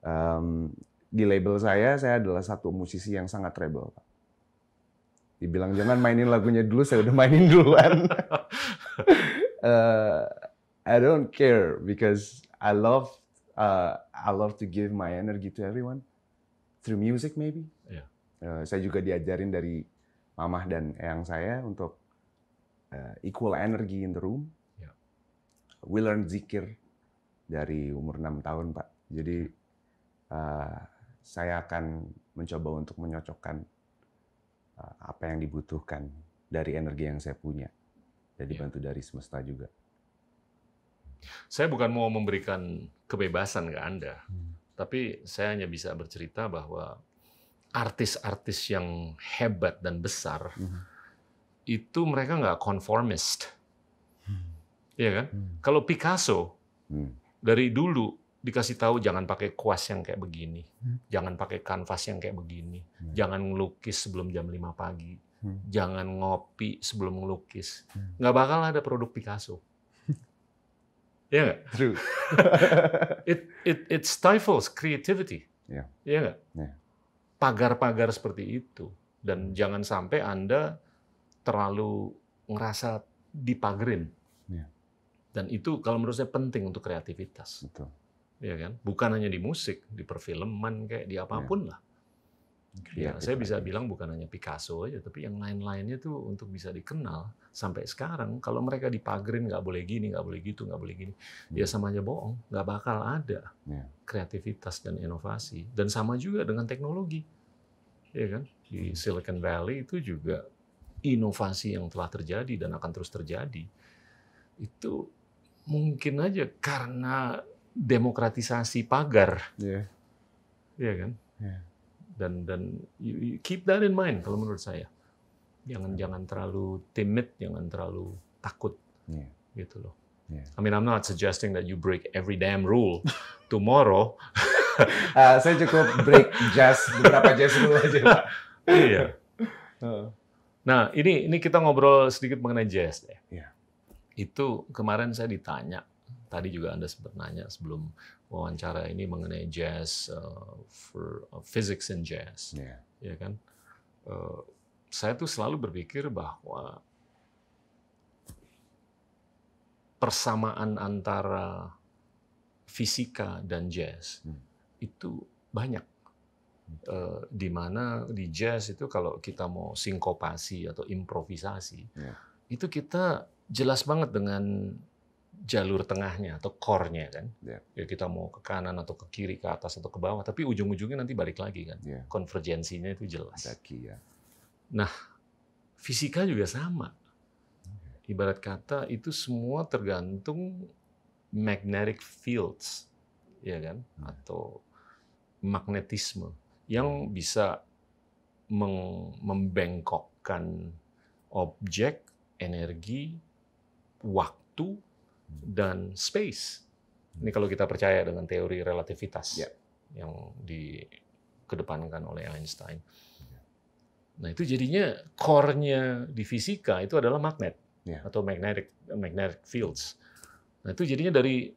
Um, di label saya, saya adalah satu musisi yang sangat rebel. Dibilang jangan mainin lagunya dulu, saya udah mainin duluan. uh, I don't care because I love uh, I love to give my energy to everyone through music maybe. Yeah. Uh, saya juga diajarin dari mamah dan eyang saya untuk uh, equal energy in the room. Yeah. We learn zikir dari umur enam tahun, Pak. Jadi Uh, saya akan mencoba untuk menyocokkan uh, apa yang dibutuhkan dari energi yang saya punya dan dibantu yeah. dari semesta juga. Saya bukan mau memberikan kebebasan ke Anda, hmm. tapi saya hanya bisa bercerita bahwa artis-artis yang hebat dan besar hmm. itu mereka nggak conformist, hmm. ya kan? Hmm. Kalau Picasso hmm. dari dulu dikasih tahu jangan pakai kuas yang kayak begini, hmm. jangan pakai kanvas yang kayak begini, hmm. jangan ngelukis sebelum jam lima pagi, hmm. jangan ngopi sebelum ngelukis. Hmm. Nggak bakal ada produk Picasso. Iya nggak? True. it it it stifles creativity. Iya yeah. nggak? Yeah. Pagar-pagar seperti itu. Dan hmm. jangan sampai Anda terlalu ngerasa dipagerin. Yeah. Dan itu kalau menurut saya penting untuk kreativitas. Betul. Ya kan? Bukan hanya di musik, di perfilman kayak di apapun yeah. lah. Ya, saya bisa bilang bukan hanya Picasso aja, tapi yang lain-lainnya tuh untuk bisa dikenal sampai sekarang. Kalau mereka dipagerin nggak boleh gini, nggak boleh gitu, nggak boleh gini, yeah. ya sama aja bohong. Nggak bakal ada yeah. kreativitas dan inovasi. Dan sama juga dengan teknologi, ya kan? Di Silicon Valley itu juga inovasi yang telah terjadi dan akan terus terjadi. Itu mungkin aja karena demokratisasi pagar, yeah. ya kan? Yeah. Dan dan you, you keep that in mind kalau menurut saya, jangan yeah. jangan terlalu timid, jangan terlalu takut, yeah. gitu loh. Yeah. I mean I'm not suggesting that you break every damn rule tomorrow. uh, saya cukup break just beberapa just rule aja, Pak. Iya. Uh. Nah ini ini kita ngobrol sedikit mengenai jazz deh. Yeah. Itu kemarin saya ditanya. Tadi juga Anda sempat nanya sebelum wawancara ini mengenai jazz, uh, for uh, physics in jazz, yeah. ya kan? Uh, saya tuh selalu berpikir bahwa persamaan antara fisika dan jazz hmm. itu banyak. Uh, di mana di jazz itu kalau kita mau sinkopasi atau improvisasi, yeah. itu kita jelas banget dengan jalur tengahnya atau core-nya kan, yeah. ya kita mau ke kanan atau ke kiri, ke atas atau ke bawah, tapi ujung-ujungnya nanti balik lagi kan, yeah. konvergensinya itu jelas. Daki, ya. Nah, fisika juga sama, okay. ibarat kata itu semua tergantung magnetic fields, ya kan, atau magnetisme yang bisa membengkokkan objek, energi, waktu, dan space. Ini kalau kita percaya dengan teori relativitas yeah. yang dikedepankan oleh Einstein. Nah itu jadinya core-nya di fisika itu adalah magnet yeah. atau magnetic magnetic fields. Nah itu jadinya dari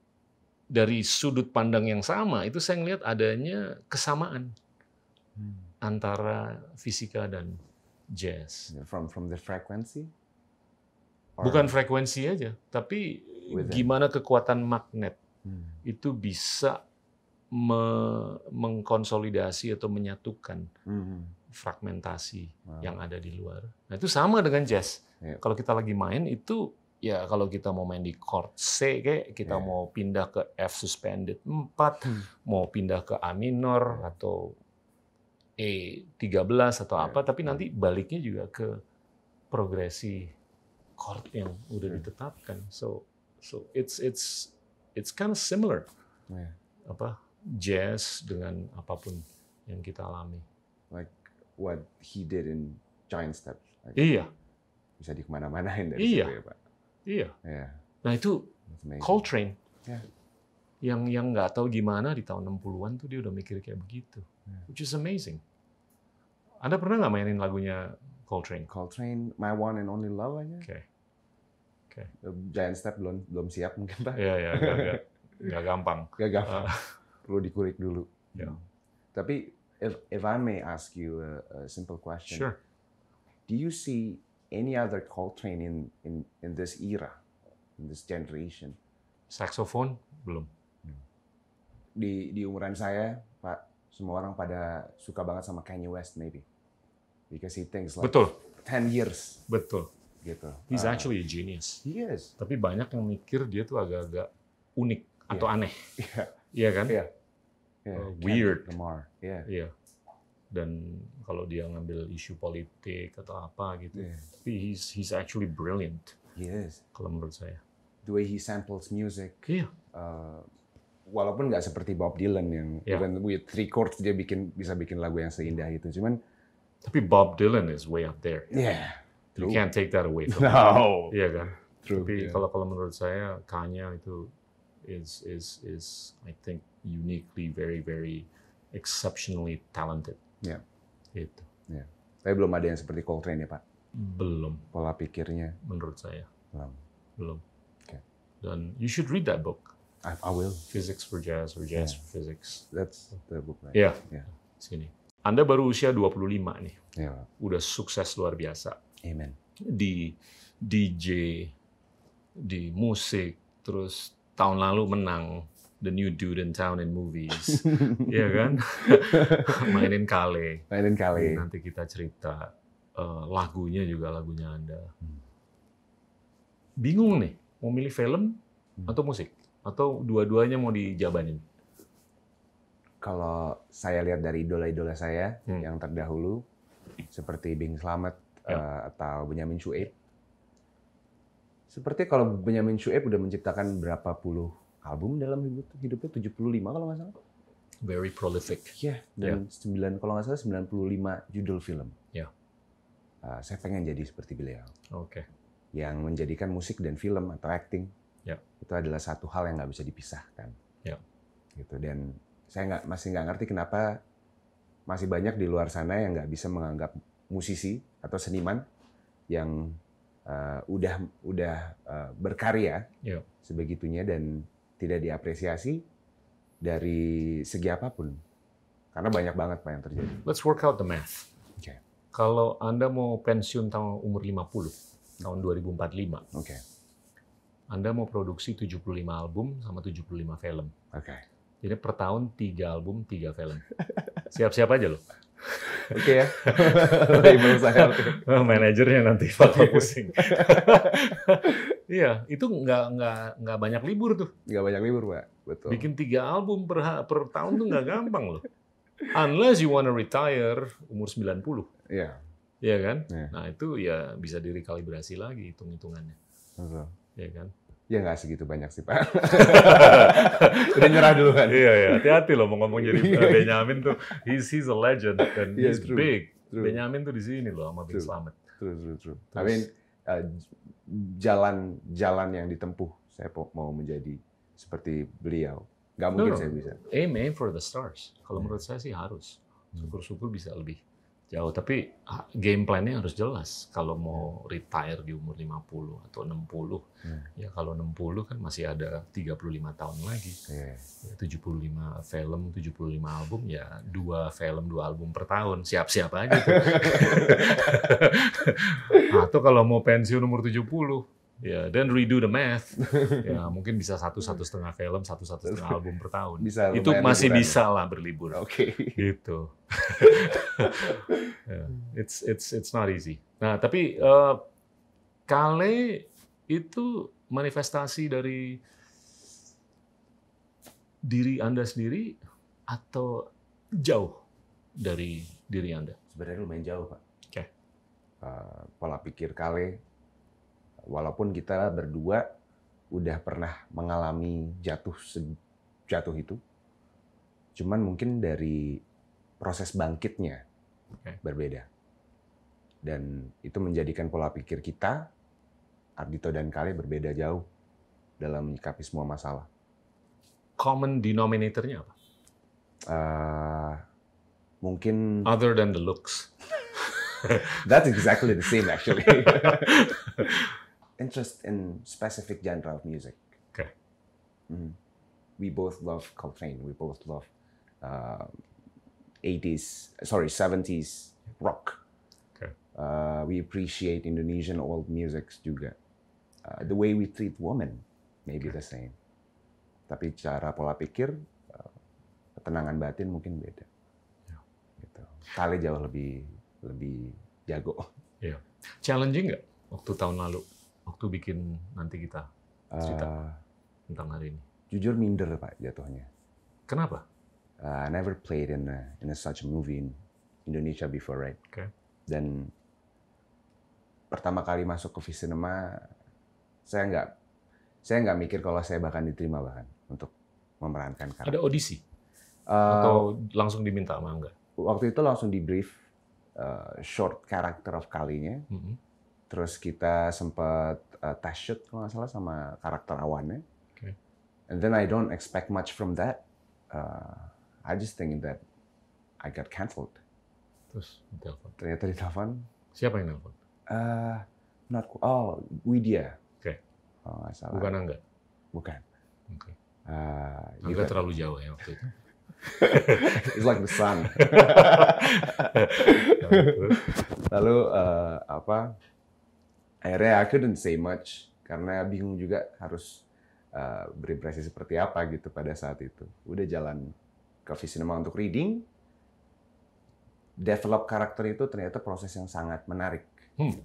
dari sudut pandang yang sama itu saya ngelihat adanya kesamaan hmm. antara fisika dan jazz. From from the frequency? Or... Bukan frekuensi aja, tapi within. Gimana kekuatan magnet hmm. itu bisa me- mengkonsolidasi atau menyatukan hmm. fragmentasi wow. yang ada di luar. Nah itu sama dengan jazz. Yeah. Kalau kita lagi main itu, ya kalau kita mau main di chord C, kayak kita yeah. mau pindah ke F suspended empat, hmm. mau pindah ke A minor yeah. atau E tiga belas atau yeah. apa, tapi nanti baliknya juga ke progresi chord yang udah yeah. ditetapkan. So, so it's it's it's kind of similar. Yeah. Apa jazz dengan apapun yang kita alami. Like what he did in Giant Steps. Like iya. Bisa dikemana-manain dari iya. situ ya Pak. Iya. Yeah. Nah itu Coltrane yeah. yang yang nggak tahu gimana di tahun enam puluhan tuh dia udah mikir kayak begitu, yeah. which is amazing. Anda pernah nggak mainin lagunya Coltrane? Coltrane, My One and Only Love aja. Oke. Okay. Oke. Okay. Giant Step belum belum siap mungkin Pak. Iya ya, nggak gampang. Nggak gampang. Perlu dikulik dulu. Yeah. Tapi If, if I may ask you a, a simple question, sure. Do you see any other Coltrane in, in in this era, in this generation? Saxophone belum. Di di umuran saya, Pak, semua orang pada suka banget sama Kanye West maybe, because he thinks like betul. ten years. Betul. Gitu. He's uh, actually a genius. He is. Tapi banyak yang mikir dia tuh agak-agak unik yeah. atau aneh, iya yeah. yeah, kan? Yeah. Yeah, weird, yeah. yeah. Dan kalau dia ngambil isu politik atau apa gitu, yeah. tapi he's he's actually brilliant. Yes. Kalau menurut saya. The way he samples music. Iya. Yeah. Uh, walaupun nggak seperti Bob Dylan yang yeah. even with three chords dia bikin bisa bikin lagu yang seindah itu, cuman. Tapi Bob Dylan is way up there. Yeah. You true. Can't take that away from him. No. Iya yeah, kan. True. Tapi yeah. kalau kalau menurut saya Kanye itu is is is I think. Uniquely, very, very, exceptionally talented. Ya, yeah. itu. Yeah. Tapi belum ada yang seperti Coltrane ya Pak? Belum. Pola pikirnya? Menurut saya. Belum. Belum. Okay. Dan you should read that book. I, I will. Physics for Jazz or Jazz yeah. for Physics. That's the book. Right? Yeah. yeah. Sini. Anda baru usia dua puluh lima nih. Yeah. Udah sukses luar biasa. Amen. Di D J, di musik, terus tahun lalu menang. The new dude in town in movies, ya kan? Mainin Kale. Mainin Kale. Nanti kita cerita uh, lagunya juga lagunya Anda. Bingung nih, mau milih film atau musik? Atau dua-duanya mau dijabanin? Kalau saya lihat dari idola-idola saya hmm. yang terdahulu, seperti Bing Slamet ya. uh, atau Benyamin Shoebe. Seperti kalau Benyamin Shoebe udah menciptakan berapa puluh album dalam hidupnya tujuh puluh lima kalau nggak salah. Very prolific. Iya, yeah, dan yeah. sembilan kalau nggak salah sembilan puluh lima judul film. Ya. Yeah. Uh, saya pengen jadi seperti beliau. Oke. Okay. Yang menjadikan musik dan film atau acting yeah. itu adalah satu hal yang nggak bisa dipisahkan. Ya. Yeah. Gitu, dan saya nggak masih nggak ngerti kenapa masih banyak di luar sana yang nggak bisa menganggap musisi atau seniman yang uh, udah udah uh, berkarya yeah. sebegitunya dan tidak diapresiasi dari segi apapun, karena banyak banget Pak yang terjadi. Let's work out the math. Okay. Kalau Anda mau pensiun tahun umur lima puluh, tahun dua ribu empat puluh lima, okay. Anda mau produksi tujuh puluh lima album sama tujuh puluh lima film. Okay. Jadi per tahun tiga album, tiga film. Siap-siap aja loh. Oke ya. Manajernya nanti bakal pusing. Iya, itu nggak nggak nggak banyak libur tuh. Nggak banyak libur Pak, betul. Bikin tiga album per, per tahun tuh nggak gampang loh. Unless you wanna retire umur sembilan puluh. Iya. Iya kan? Ya. Nah itu ya bisa direkalibrasi lagi hitung-hitungannya. Betul. Iya kan? Ya nggak segitu banyak sih, Pak. Udah nyerah dulu kan? Iya, iya. Hati-hati loh mau ngomong jadi Benyamin tuh. He's, he's a legend and yeah, he's true. Big. True. Benyamin tuh di sini loh sama Bing Slamet. True, true, true. Terus, I mean, uh, jalan-jalan yang ditempuh saya mau menjadi seperti beliau. Nggak mungkin no, no. saya bisa. Aim, aim for the stars. Kalau yeah. menurut saya sih harus. Syukur-syukur bisa lebih jauh. Tapi game plan-nya harus jelas. Kalau mau retire di umur lima puluh atau enam puluh, hmm. ya kalau enam puluh kan masih ada tiga puluh lima tahun lagi. Yeah. tujuh puluh lima film, tujuh puluh lima album, ya dua film, dua album per tahun. Siap-siap aja tuh. Atau kalau mau pensiun umur tujuh puluh, ya, yeah, then redo the math. Ya, mungkin bisa satu satu setengah film, satu satu setengah album per tahun. Bisa, itu masih liburan. Bisa lah berlibur. Oke. Okay. Gitu. Yeah, it's it's it's not easy. Nah, tapi uh, Kale itu manifestasi dari diri Anda sendiri atau jauh dari diri Anda? Sebenarnya lumayan jauh, Pak. Oke. Okay. Uh, pola pikir Kale. Walaupun kita berdua udah pernah mengalami jatuh jatuh itu, cuman mungkin dari proses bangkitnya okay. berbeda. Dan itu menjadikan pola pikir kita, Ardhito dan Kale, berbeda jauh dalam menyikapi semua masalah. Common denominator-nya apa? Uh, mungkin... Other than the looks. That's exactly the same actually. Interest in specific genre of music. Okay. Mm. We both love Coltrane. We both love uh, eighties, sorry, seventies rock. Okay. Uh, we appreciate Indonesian old music juga. Uh, the way we treat women may be okay. the same. Tapi cara pola pikir, uh, ketenangan batin mungkin beda. Yeah. Gitu. Kale jauh lebih lebih jago. Yeah. Challenging nggak waktu tahun lalu? Waktu bikin nanti kita cerita uh, tentang hari ini. Jujur minder Pak jatuhnya. Kenapa? Uh, I never played in a, in a such a movie in Indonesia before, right? Okay. Dan pertama kali masuk ke Visinema, saya nggak saya nggak mikir kalau saya bahkan diterima bahkan untuk memerankan karakter. Ada audisi? Uh, Atau langsung diminta sama Angga? Waktu itu langsung di brief uh, short character of Kale-nya. Mm-hmm. Terus kita sempat uh, test shoot kalau nggak salah sama karakter awannya. Okay. And then I don't expect much from that. Uh, I just think that I got cancelled. Terus ditelepon. Ternyata ditelepon. Siapa yang nelfon? Uh, not oh Widya. Oke. Okay. Oh, bukan Angga. Bukan. Oke. Okay. Uh, Angga terlalu jauh ya waktu itu. It's like the sun. Lalu uh, apa? Akhirnya I couldn't say much karena bingung juga harus uh, berimpresi seperti apa gitu pada saat itu. Udah jalan ke Visinema untuk reading, develop karakter itu ternyata proses yang sangat menarik. Hmm.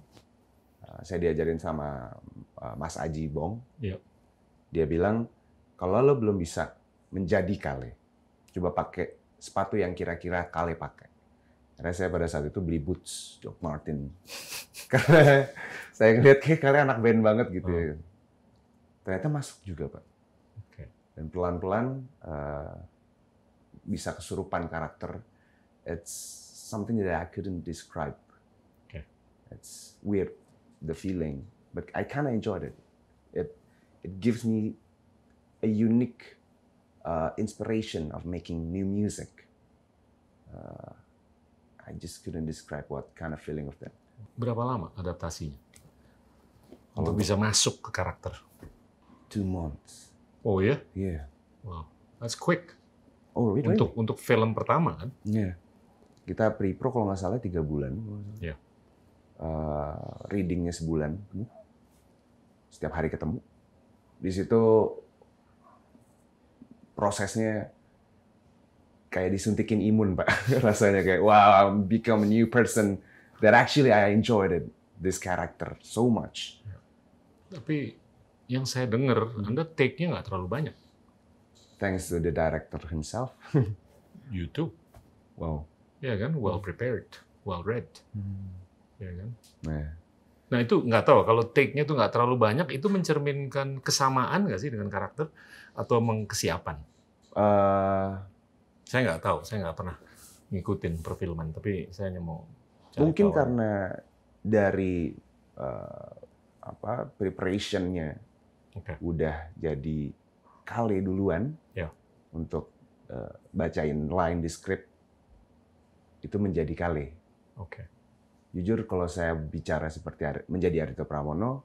Uh, saya diajarin sama uh, Mas Aji Bong. Yep. Dia bilang kalau lo belum bisa menjadi Kale, coba pakai sepatu yang kira-kira Kale pakai. Karena saya pada saat itu beli boots Doc Martin. Karena saya ngeliat kayak Kale anak band banget gitu. Oh. Ternyata masuk juga, Pak. Okay. Dan pelan-pelan uh, bisa kesurupan karakter. It's something that I couldn't describe. Okay. It's weird, the feeling, but I kind of enjoyed it. It it gives me a unique uh, inspiration of making new music. Uh, I just couldn't describe what kind of feeling of that. Berapa lama adaptasinya untuk bisa masuk ke karakter? Two months. Oh ya? Yeah? Yeah. Wow, that's quick. Oh, really? Untuk untuk film pertama kan? Yeah. Kita pre-pro kalau nggak salah tiga bulan. Yeah. Uh, readingnya sebulan. Setiap hari ketemu. Di situ prosesnya kayak disuntikin imun, Pak. Rasanya kayak, wow, I'm become a new person. That actually I enjoyed it, this character so much. Tapi yang saya dengar, Anda take-nya nggak terlalu banyak. Thanks to the director himself. You too. Wow. Ya kan, well prepared, well read. Hmm. Ya kan. Nah. Nah itu nggak tahu kalau take-nya tuh nggak terlalu banyak, itu mencerminkan kesamaan nggak sih dengan karakter atau mengkesiapan? Uh, saya nggak tahu, saya nggak pernah ngikutin perfilman, tapi saya hanya mau cari mungkin tahu. Karena dari uh, apa preparation-nya okay. udah jadi Kale duluan yeah. untuk uh, bacain line di script itu menjadi Kale. Oke. Okay. Jujur kalau saya bicara seperti menjadi Ardhito Pramono,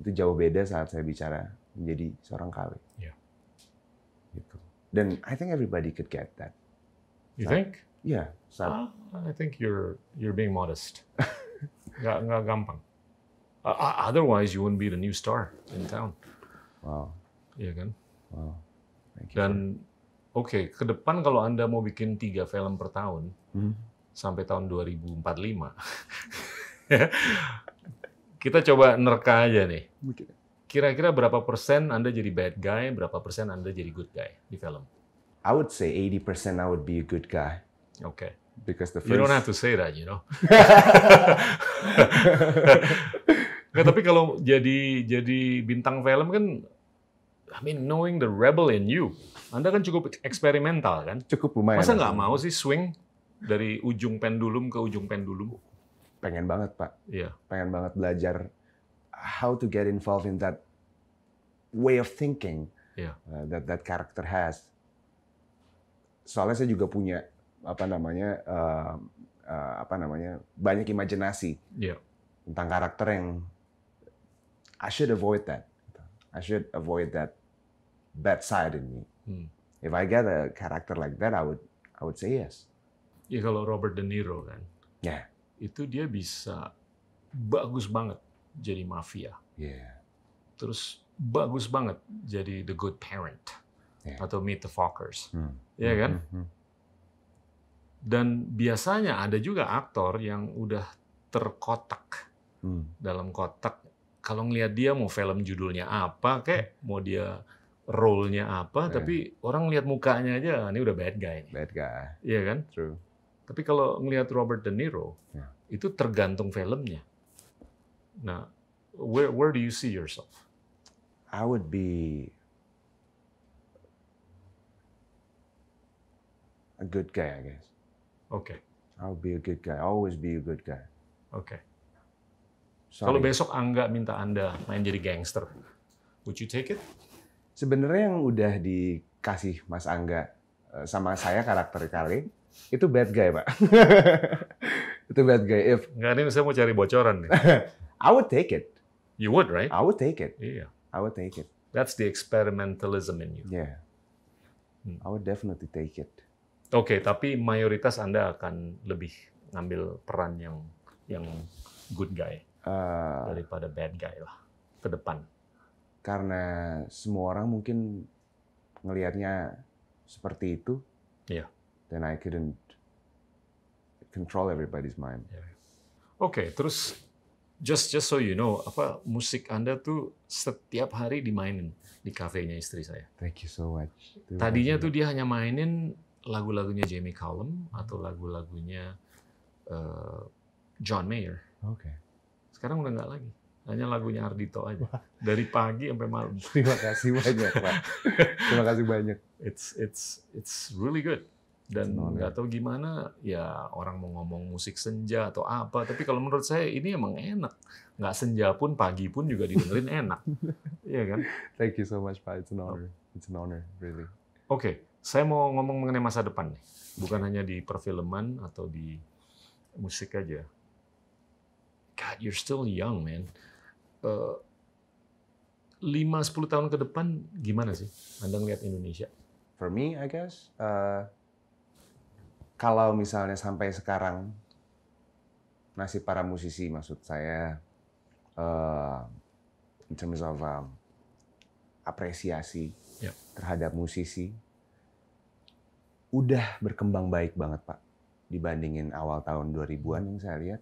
itu jauh beda saat saya bicara menjadi seorang Kale. Yeah. Gitu. Dan I think everybody could get that. You saat, think? Yeah. Saat, uh, I think you're you're being modest. Nggak, nggak gampang. Uh, otherwise you wouldn't be the new star in town. Wow. Iya kan? Wow. Thank you. Dan oke, okay, ke depan kalau Anda mau bikin tiga film per tahun, hmm? sampai tahun dua ribu empat puluh lima. Kita coba nerka aja nih. Kira-kira berapa persen Anda jadi bad guy, berapa persen Anda jadi good guy di film? I would say eighty percent I would be a good guy. Okay. Because the first... You don't have to say that, you know. Nah, tapi kalau jadi jadi bintang film kan, I mean, knowing the rebel in you, Anda kan cukup eksperimental kan? Cukup lumayan. Masa nggak mau sih swing dari ujung pendulum ke ujung pendulum? Pengen banget, Pak. Iya. Pengen banget belajar how to get involved in that way of thinking yeah. uh, that that character has. Soalnya saya juga punya apa namanya uh, uh, apa namanya banyak imajinasi yeah. tentang karakter yang I should avoid that. I should avoid that bad side in me. Hmm. If I get a character like that, I would I would say yes. Ya kalau Robert De Niro kan, yeah. itu dia bisa bagus banget jadi mafia, yeah. terus bagus banget jadi the good parent yeah. atau meet the fuckers, hmm. ya kan? Hmm. Dan biasanya ada juga aktor yang udah terkotak hmm. dalam kotak. Kalau ngelihat dia mau film judulnya apa, kayak mau dia role-nya apa, yeah. tapi orang lihat mukanya aja, ini udah bad guy nih. Bad guy, ya kan? True. Tapi kalau ngelihat Robert De Niro, yeah. itu tergantung filmnya. Nah, where where do you see yourself? I would be a good guy, I guess. Okay. I would be a good guy. Always be a good guy. Okay. Sorry. Kalau besok Angga minta Anda main jadi gangster, would you take it? Sebenarnya yang udah dikasih Mas Angga sama saya karakter Kale, itu bad guy, Pak. Itu bad guy. If nggak, ini saya mau cari bocoran nih. I would take it. You would, right? I would take it. Yeah. I would take it. That's the experimentalism in you. Yeah. I would definitely take it. Oke, okay, tapi mayoritas Anda akan lebih ngambil peran yang yang good guy uh, daripada bad guy lah ke depan. Karena semua orang mungkin ngelihatnya seperti itu. Iya. Yeah. Then I couldn't control everybody's mind. Oke, okay, terus just just so you know, apa musik Anda tuh setiap hari dimainin di kafenya istri saya. Thank you so much. Tadinya tuh dia hanya mainin lagu-lagunya Jamie Cullum atau lagu-lagunya uh, John Mayer. Oke. Okay. Sekarang udah nggak lagi. Hanya lagunya Ardhito aja. Dari pagi sampai malam. Terima kasih banyak, Pak. Terima kasih banyak. It's it's it's really good. Dan nggak tahu gimana ya orang mau ngomong musik senja atau apa, tapi kalau menurut saya ini emang enak, nggak senja pun pagi pun juga didengerin enak, iya kan? Thank you so much, Pak. It's an honor, it's an honor, really. Oke, okay. Saya mau ngomong mengenai masa depan nih, bukan hanya di perfilman atau di musik aja. God, you're still young, man. Uh, lima sampai sepuluh tahun ke depan gimana sih Anda ngeliat Indonesia? For me, I guess. Uh... Kalau misalnya sampai sekarang nasib para musisi, maksud saya uh, in terms of um, apresiasi yeah. terhadap musisi, udah berkembang baik banget, Pak, dibandingin awal tahun dua ribuan yang saya lihat,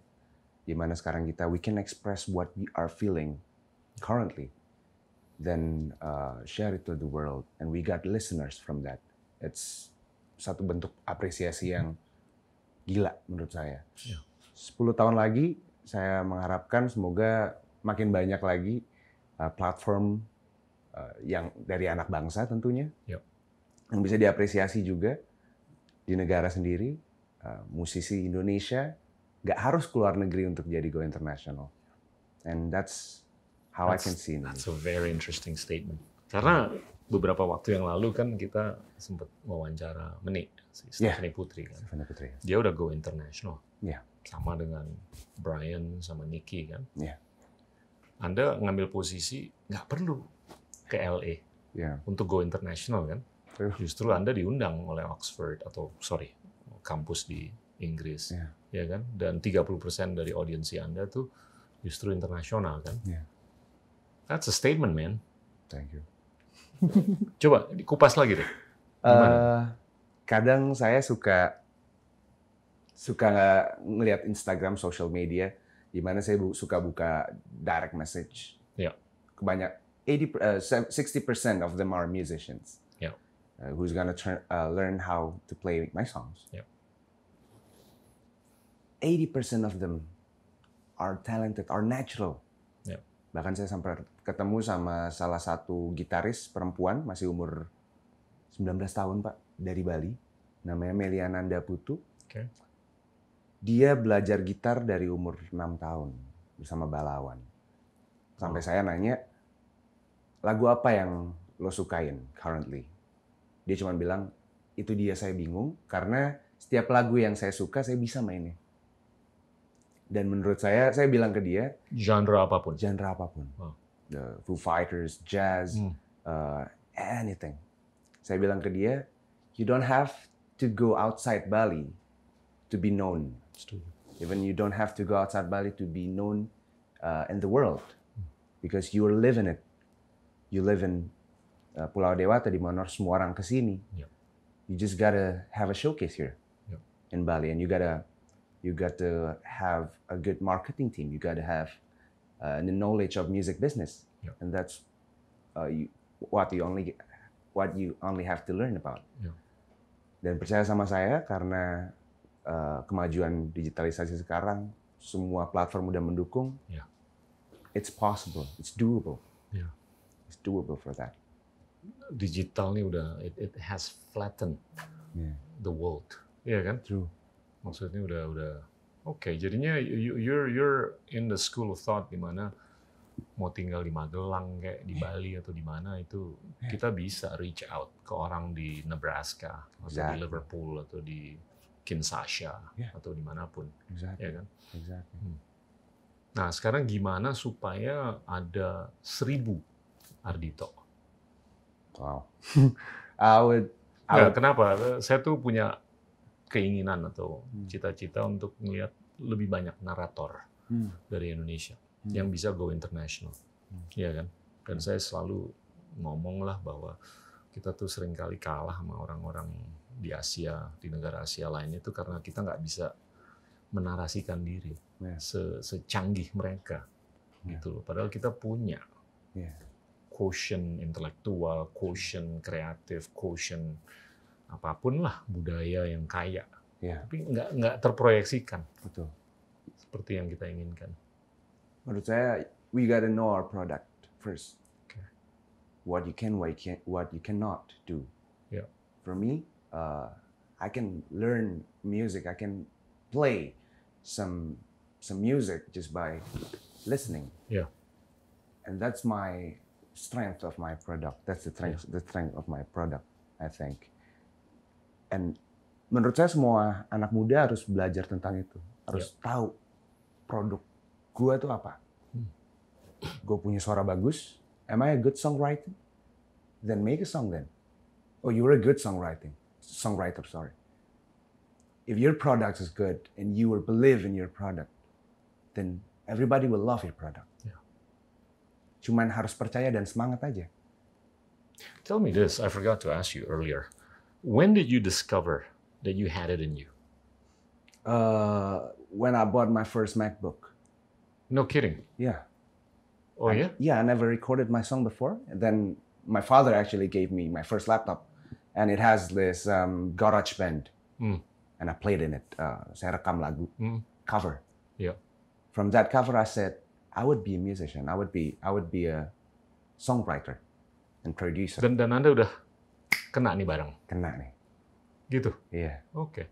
dimana sekarang kita we can express what we are feeling currently, then uh, share it to the world, and we got listeners from that. It's satu bentuk apresiasi yang gila menurut saya. sepuluh tahun lagi saya mengharapkan semoga makin banyak lagi uh, platform uh, yang dari anak bangsa tentunya, yep. yang bisa diapresiasi juga di negara sendiri. Uh, musisi Indonesia nggak harus keluar negeri untuk jadi go international. And that's how that's, I can see. That's a very interesting statement. Karena beberapa waktu yang lalu kan kita sempat wawancara Menik, si Stephanie yeah. Putri kan. Stephanie Putri. Dia udah go international. Yeah. Sama dengan Brian sama Nicky kan. Yeah. Anda ngambil posisi nggak perlu ke L A yeah. untuk go international kan. True. Justru Anda diundang oleh Oxford atau sorry kampus di Inggris yeah. ya kan. Dan tiga puluh persen dari audiensi Anda tuh justru internasional kan. Yeah. That's a statement, man. Thank you. Coba dikupas lagi deh. Uh, kadang saya suka suka ngelihat Instagram, social media, di mana saya bu, suka buka direct message. Yeah. Kebanyak eighty, sixty percent of them are musicians. Yeah. Uh, who's gonna turn, uh, learn how to play my songs? Yeah. eighty percent of them are talented, are natural. Yeah. Bahkan saya sampai ketemu sama salah satu gitaris perempuan masih umur sembilan belas tahun Pak, dari Bali, namanya Meliananda Putu. Okay. Dia belajar gitar dari umur enam tahun bersama Balawan. Sampai oh. saya nanya, lagu apa yang lo sukain currently? Dia cuma bilang, itu dia saya bingung karena setiap lagu yang saya suka saya bisa mainnya. Dan menurut saya, saya bilang ke dia, genre apapun, genre apapun, oh. The Foo Fighters, jazz, hmm. uh, anything. Saya bilang ke dia, you don't have to go outside Bali to be known. Even you don't have to go outside Bali to be known uh, in the world, because you live in it. You live in uh, Pulau Dewata di mana semua orang kesini. Yep. You just gotta have a showcase here yep. in Bali, and you gotta. You got to have a good marketing team. You got to have uh, the knowledge of music business, yeah. and that's uh, you, what you only what you only have to learn about. Yeah. Dan percaya sama saya karena uh, kemajuan digitalisasi sekarang, semua platform udah mendukung. Yeah. It's possible. It's doable. Yeah. It's doable for that. Digital ini udah it, it has flattened yeah. the world. Iya yeah, kan? True. Maksudnya udah udah oke okay, jadinya you, you're you're in the school of thought di mana mau tinggal di Magelang kayak di Bali atau di mana itu kita bisa reach out ke orang di Nebraska atau exactly. di Liverpool atau di Kinshasa yeah. atau dimanapun exactly. ya kan exactly. hmm. Nah sekarang gimana supaya ada seribu Ardhito? Wow. I would, I would... Nah, kenapa saya tuh punya keinginan atau cita-cita untuk melihat lebih banyak narator hmm. dari Indonesia hmm. yang bisa go international, iya hmm. kan? Dan hmm. saya selalu ngomong lah bahwa kita tuh seringkali kalah sama orang-orang di Asia, di negara Asia lainnya itu karena kita nggak bisa menarasikan diri yeah. secanggih mereka, yeah. gitu loh. Padahal kita punya yeah. quotient intelektual, quotient kreatif, quotient apapun lah budaya yang kaya, ya. Tapi nggak nggak terproyeksikan. Betul. Seperti yang kita inginkan. Menurut saya, we gotta know our product first. Okay. What you can, what you can, what you cannot do. Yeah. For me, uh, I can learn music. I can play some some music just by listening. Yeah. And that's my strength of my product. That's the strength yeah. the strength of my product, I think. Dan menurut saya semua anak muda harus belajar tentang itu, harus yeah. tahu produk gue tuh apa. Hmm. Gue punya suara bagus. Am I a good songwriter? Then make a song then. Oh, you're a good songwriting, songwriter. Sorry. If your product is good and you will believe in your product, then everybody will love your product. Yeah. Cuman harus percaya dan semangat aja. Tell me this. I forgot to ask you earlier. When did you discover that you had it in you? Uh, when I bought my first MacBook. No kidding. Yeah. Oh I, yeah. Yeah, I never recorded my song before. And then my father actually gave me my first laptop, and it has this um, garage band, mm. and I played in it. Uh, saya rekam lagu, mm. cover. Yeah. From that cover, I said, I would be a musician. I would be, I would be a songwriter and producer. Dan, dan Anda udah kena nih barang? Kena nih. Gitu? Iya. Yeah. Oke. Okay.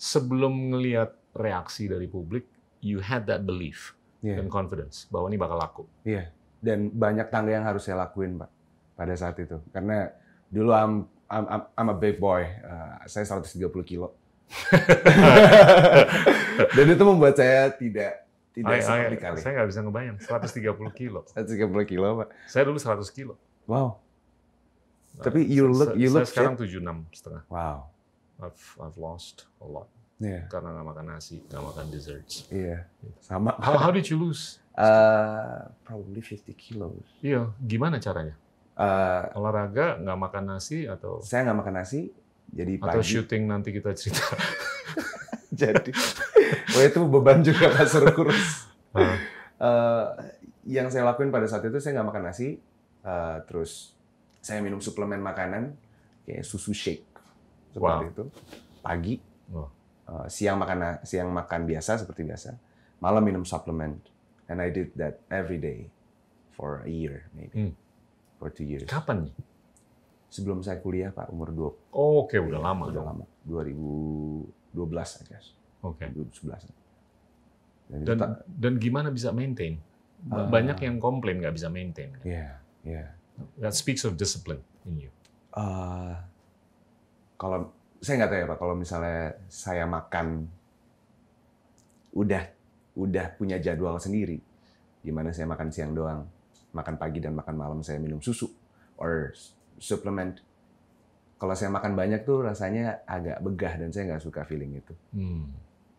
Sebelum ngelihat reaksi dari publik, you had that belief yeah. and confidence bahwa ini bakal laku? Iya. Yeah. Dan banyak tangga yang harus saya lakuin, Pak, pada saat itu. Karena dulu I'm, I'm, I'm, I'm a big boy. Uh, saya seratus tiga puluh kilo. Dan itu membuat saya tidak... Tidak ay, ay, kali. Saya nggak bisa ngebayang, seratus tiga puluh kilo. seratus tiga puluh kilo, Pak. Saya dulu seratus kilo. Wow. Nah, tapi you look, you look saya sekarang tujuh puluh enam setengah. Wow. I've, I've lost a lot. Yeah. Karena nggak makan nasi, nggak makan desserts. Iya, yeah. Sama. How, how did you lose? Uh, probably fifty kilos. Iya, gimana caranya? Uh, Olahraga, nggak makan nasi atau? Saya nggak makan nasi, jadi pagi. Atau syuting nanti kita cerita. Jadi, wah itu beban juga Pak, seru kurus. uh, yang saya lakuin pada saat itu, saya nggak makan nasi, uh, terus saya minum suplemen makanan, kayak susu shake seperti wow. itu. Pagi, wow. uh, siang makan siang makan biasa seperti biasa, malam minum suplemen, and I did that every day for a year maybe, hmm. for two years. Kapan? Sebelum saya kuliah Pak, umur dua. Oh, oke, okay. udah lama. Udah lama. dua ribu dua belas, I guess. Oke. Okay. dua ribu sebelas. Dan, dan, tak, dan gimana bisa maintain? Banyak uh, yang komplain nggak bisa maintain. Iya, kan? yeah, iya. Yeah. That speaks of discipline in you. Uh, kalau saya nggak tahu ya Pak, kalau misalnya saya makan udah udah punya jadwal sendiri, gimana saya makan siang doang, makan pagi dan makan malam saya minum susu or supplement. Kalau saya makan banyak tuh rasanya agak begah dan saya nggak suka feeling itu. Hmm.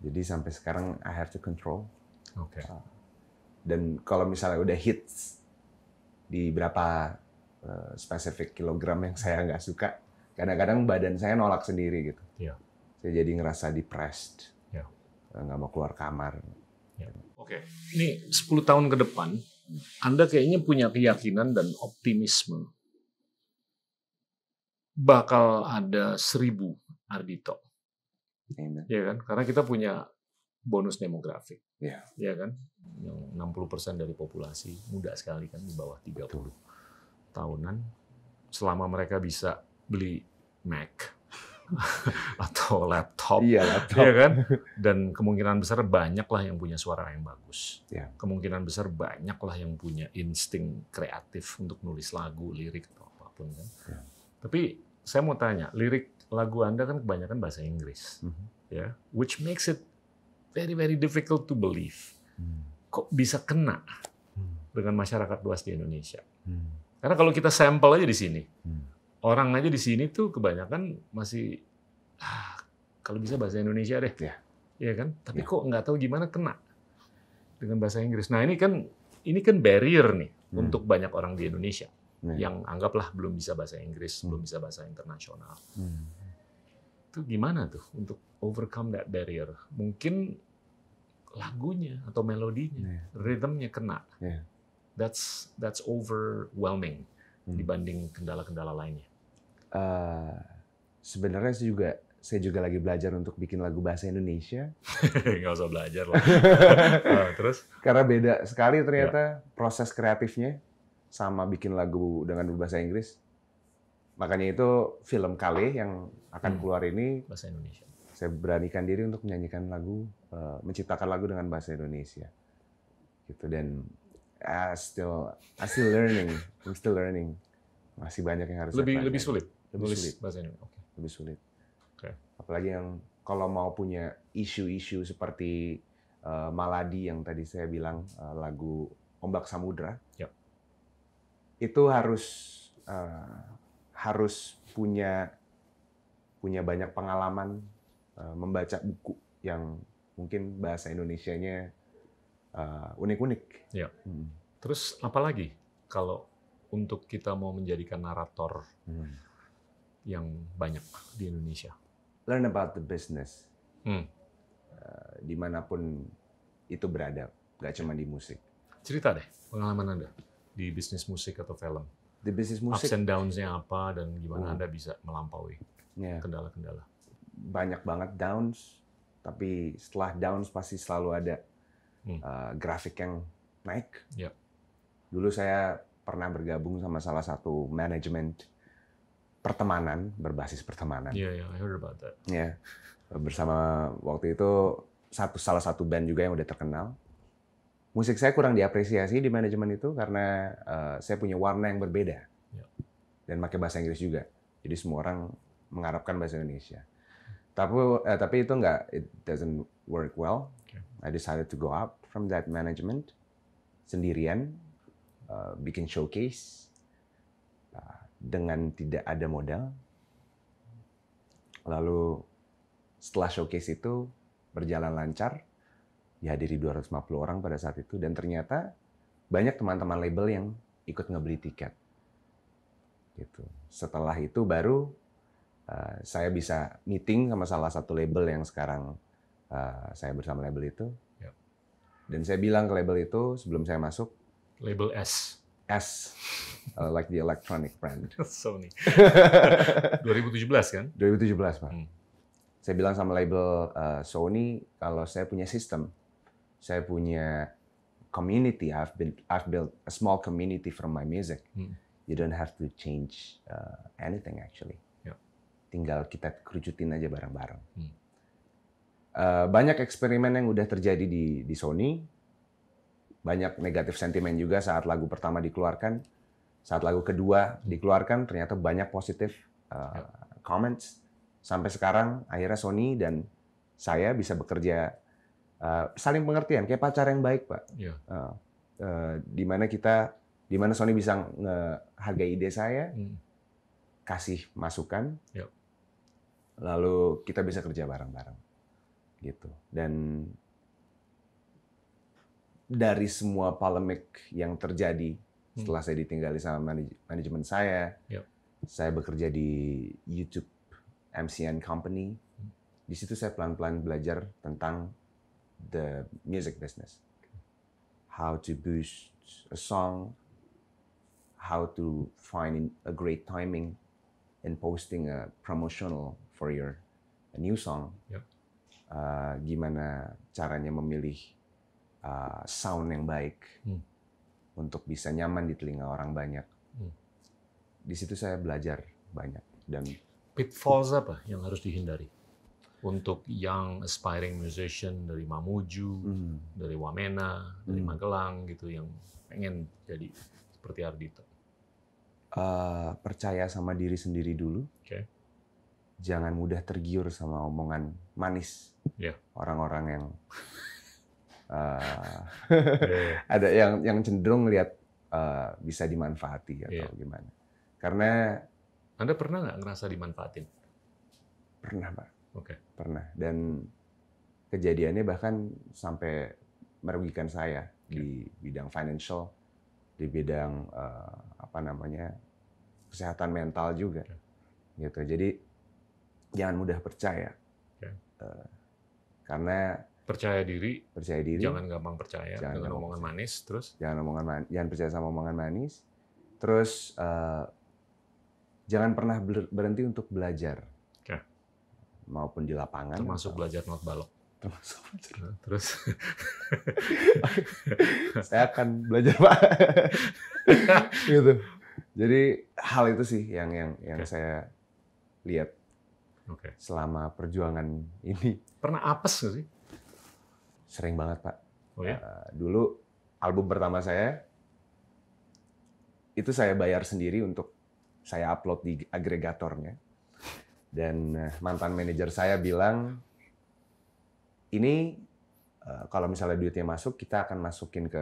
Jadi sampai sekarang I have to control. Oke. Okay. Dan kalau misalnya udah hits di berapa uh, spesifik kilogram yang saya nggak suka, kadang-kadang badan saya nolak sendiri gitu. Yeah. Saya jadi ngerasa depressed, yeah. nggak mau keluar kamar. Yeah. Oke. Okay. Ini sepuluh tahun ke depan, Anda kayaknya punya keyakinan dan optimisme. Bakal ada seribu Ardhito, Amen. Ya kan? Karena kita punya bonus demografik, yeah. ya kan? Yang enam puluh persen dari populasi muda sekali kan, di bawah tiga puluh Betul. Tahunan, selama mereka bisa beli Mac atau laptop, yeah, laptop, ya kan? Dan kemungkinan besar banyaklah yang punya suara yang bagus, yeah. kemungkinan besar banyaklah yang punya insting kreatif untuk nulis lagu, lirik atau apapun kan. Yeah. Tapi saya mau tanya, lirik lagu Anda kan kebanyakan bahasa Inggris, mm-hmm. ya, which makes it very very difficult to believe. Mm. Kok bisa kena mm. dengan masyarakat luas di Indonesia? Mm. Karena kalau kita sampel aja di sini, mm. orang aja di sini tuh kebanyakan masih ah, kalau bisa bahasa Indonesia deh, ya, ya kan? Tapi ya. Kok nggak tahu gimana kena dengan bahasa Inggris. Nah ini kan ini kan barrier nih mm. untuk banyak orang di Indonesia. Yeah. Yang anggaplah belum bisa bahasa Inggris, hmm. belum bisa bahasa internasional. Hmm. Itu gimana tuh untuk overcome that barrier? Mungkin lagunya atau melodinya, yeah. rhythmnya kena. Yeah. That's that's overwhelming hmm. dibanding kendala-kendala lainnya. Uh, sebenarnya saya juga saya juga lagi belajar untuk bikin lagu bahasa Indonesia. Nggak usah belajar lah. uh, terus? Karena beda sekali ternyata yeah. proses kreatifnya. Sama bikin lagu dengan berbahasa Inggris. Makanya itu film Kale yang akan keluar ini bahasa Indonesia. Saya beranikan diri untuk menyanyikan lagu, uh, menciptakan lagu dengan bahasa Indonesia. Gitu dan I still I still learning, I'm still learning. Masih banyak yang harus lebih lebih sulit. Lebih sulit bahasa Indonesia. Okay. Lebih sulit. Okay. Apalagi yang kalau mau punya isu-isu seperti uh, Maladi yang tadi saya bilang uh, lagu Ombak Samudra. Yep. Itu harus uh, harus punya punya banyak pengalaman uh, membaca buku yang mungkin bahasa Indonesianya uh, unik-unik. Ya. Hmm. Terus apalagi kalau untuk kita mau menjadikan narator hmm. yang banyak di Indonesia? Learn about the business. Hmm. Uh, dimanapun itu berada, nggak cuma di musik. Cerita deh pengalaman Anda di bisnis musik atau film, di bisnis musik, ups and downs-nya apa dan gimana hmm. Anda bisa melampaui kendala-kendala? Yeah. Banyak banget downs, tapi setelah downs pasti selalu ada uh, grafik yang naik. Yep. Dulu saya pernah bergabung sama salah satu manajemen pertemanan, berbasis pertemanan. Yeah, yeah, I heard about that. Ya, yeah. Bersama waktu itu satu salah satu band juga yang udah terkenal. Musik saya kurang diapresiasi di manajemen itu karena uh, saya punya warna yang berbeda. Yeah. Dan pakai bahasa Inggris juga. Jadi semua orang mengharapkan bahasa Indonesia. Tapi uh, tapi itu nggak, it doesn't work well. Okay. I decided to go up from that management sendirian, uh, bikin showcase uh, dengan tidak ada modal. Lalu setelah showcase itu berjalan lancar, dihadiri dua ratus lima puluh orang pada saat itu, dan ternyata banyak teman-teman label yang ikut ngebeli tiket. Gitu. Setelah itu baru uh, saya bisa meeting sama salah satu label yang sekarang uh, saya bersama label itu. Yep. Dan saya bilang ke label itu sebelum saya masuk. Label S. S, uh, like the electronic brand. Sony. dua ribu tujuh belas kan? dua ribu tujuh belas Pak. Hmm. Saya bilang sama label uh, Sony, kalau saya punya sistem, saya punya community. I've been, I've built a small community from my music. Hmm. You don't have to change uh, anything actually. Yeah. Tinggal kita kerucutin aja bareng-bareng. Hmm. Uh, banyak eksperimen yang udah terjadi di, di Sony. Banyak negatif sentimen juga saat lagu pertama dikeluarkan. Saat lagu kedua dikeluarkan, ternyata banyak positif uh, yeah. comments. Sampai sekarang akhirnya Sony dan saya bisa bekerja uh, saling pengertian, kayak pacar yang baik, Pak. Yeah. Uh, uh, dimana kita di mana Sony bisa ngehargai ide saya, hmm. kasih masukan, yep. lalu kita bisa kerja bareng-bareng, gitu. Dan dari semua polemik yang terjadi hmm. setelah saya ditinggali sama manaj manajemen saya, yep. saya bekerja di YouTube M C N Company. Hmm. Di situ saya pelan-pelan belajar tentang the music business, how to boost a song. How to find a great timing in posting a promotional for your a new song. Yep. Uh, gimana caranya memilih uh, sound yang baik hmm. untuk bisa nyaman di telinga orang banyak. Hmm. Di situ saya belajar banyak. Dan pitfalls apa yang harus dihindari untuk young aspiring musician dari Mamuju, hmm. dari Wamena, hmm. dari Magelang gitu yang pengen jadi seperti Ardhito? Uh, percaya sama diri sendiri dulu. Okay. Jangan mudah tergiur sama omongan manis orang-orang yeah. yang uh, yeah. ada yang yang cenderung lihat uh, bisa dimanfaati atau yeah. gimana. Karena Anda pernah nggak ngerasa dimanfaatin? Pernah, Pak. Okay. Pernah. Dan kejadiannya bahkan sampai merugikan saya okay. di bidang financial, di bidang uh, apa namanya kesehatan mental juga, okay. gitu. Jadi jangan mudah percaya, okay. uh, karena percaya diri, percaya diri, jangan gampang percaya jangan dengan omongan percaya. manis, terus jangan omongan man, jangan percaya sama omongan manis, terus uh, jangan pernah berhenti untuk belajar, okay. maupun di lapangan, termasuk atau, belajar not balok. Termasuk nah, terus saya akan belajar Pak gitu. Jadi hal itu sih yang yang yang okay. saya lihat okay. selama perjuangan ini. Pernah apes nggak sih? Sering banget Pak. Oh, ya? uh, dulu album pertama saya itu saya bayar sendiri untuk saya upload di agregatornya, dan uh, mantan manajer saya bilang, ini kalau misalnya duitnya masuk, kita akan masukin ke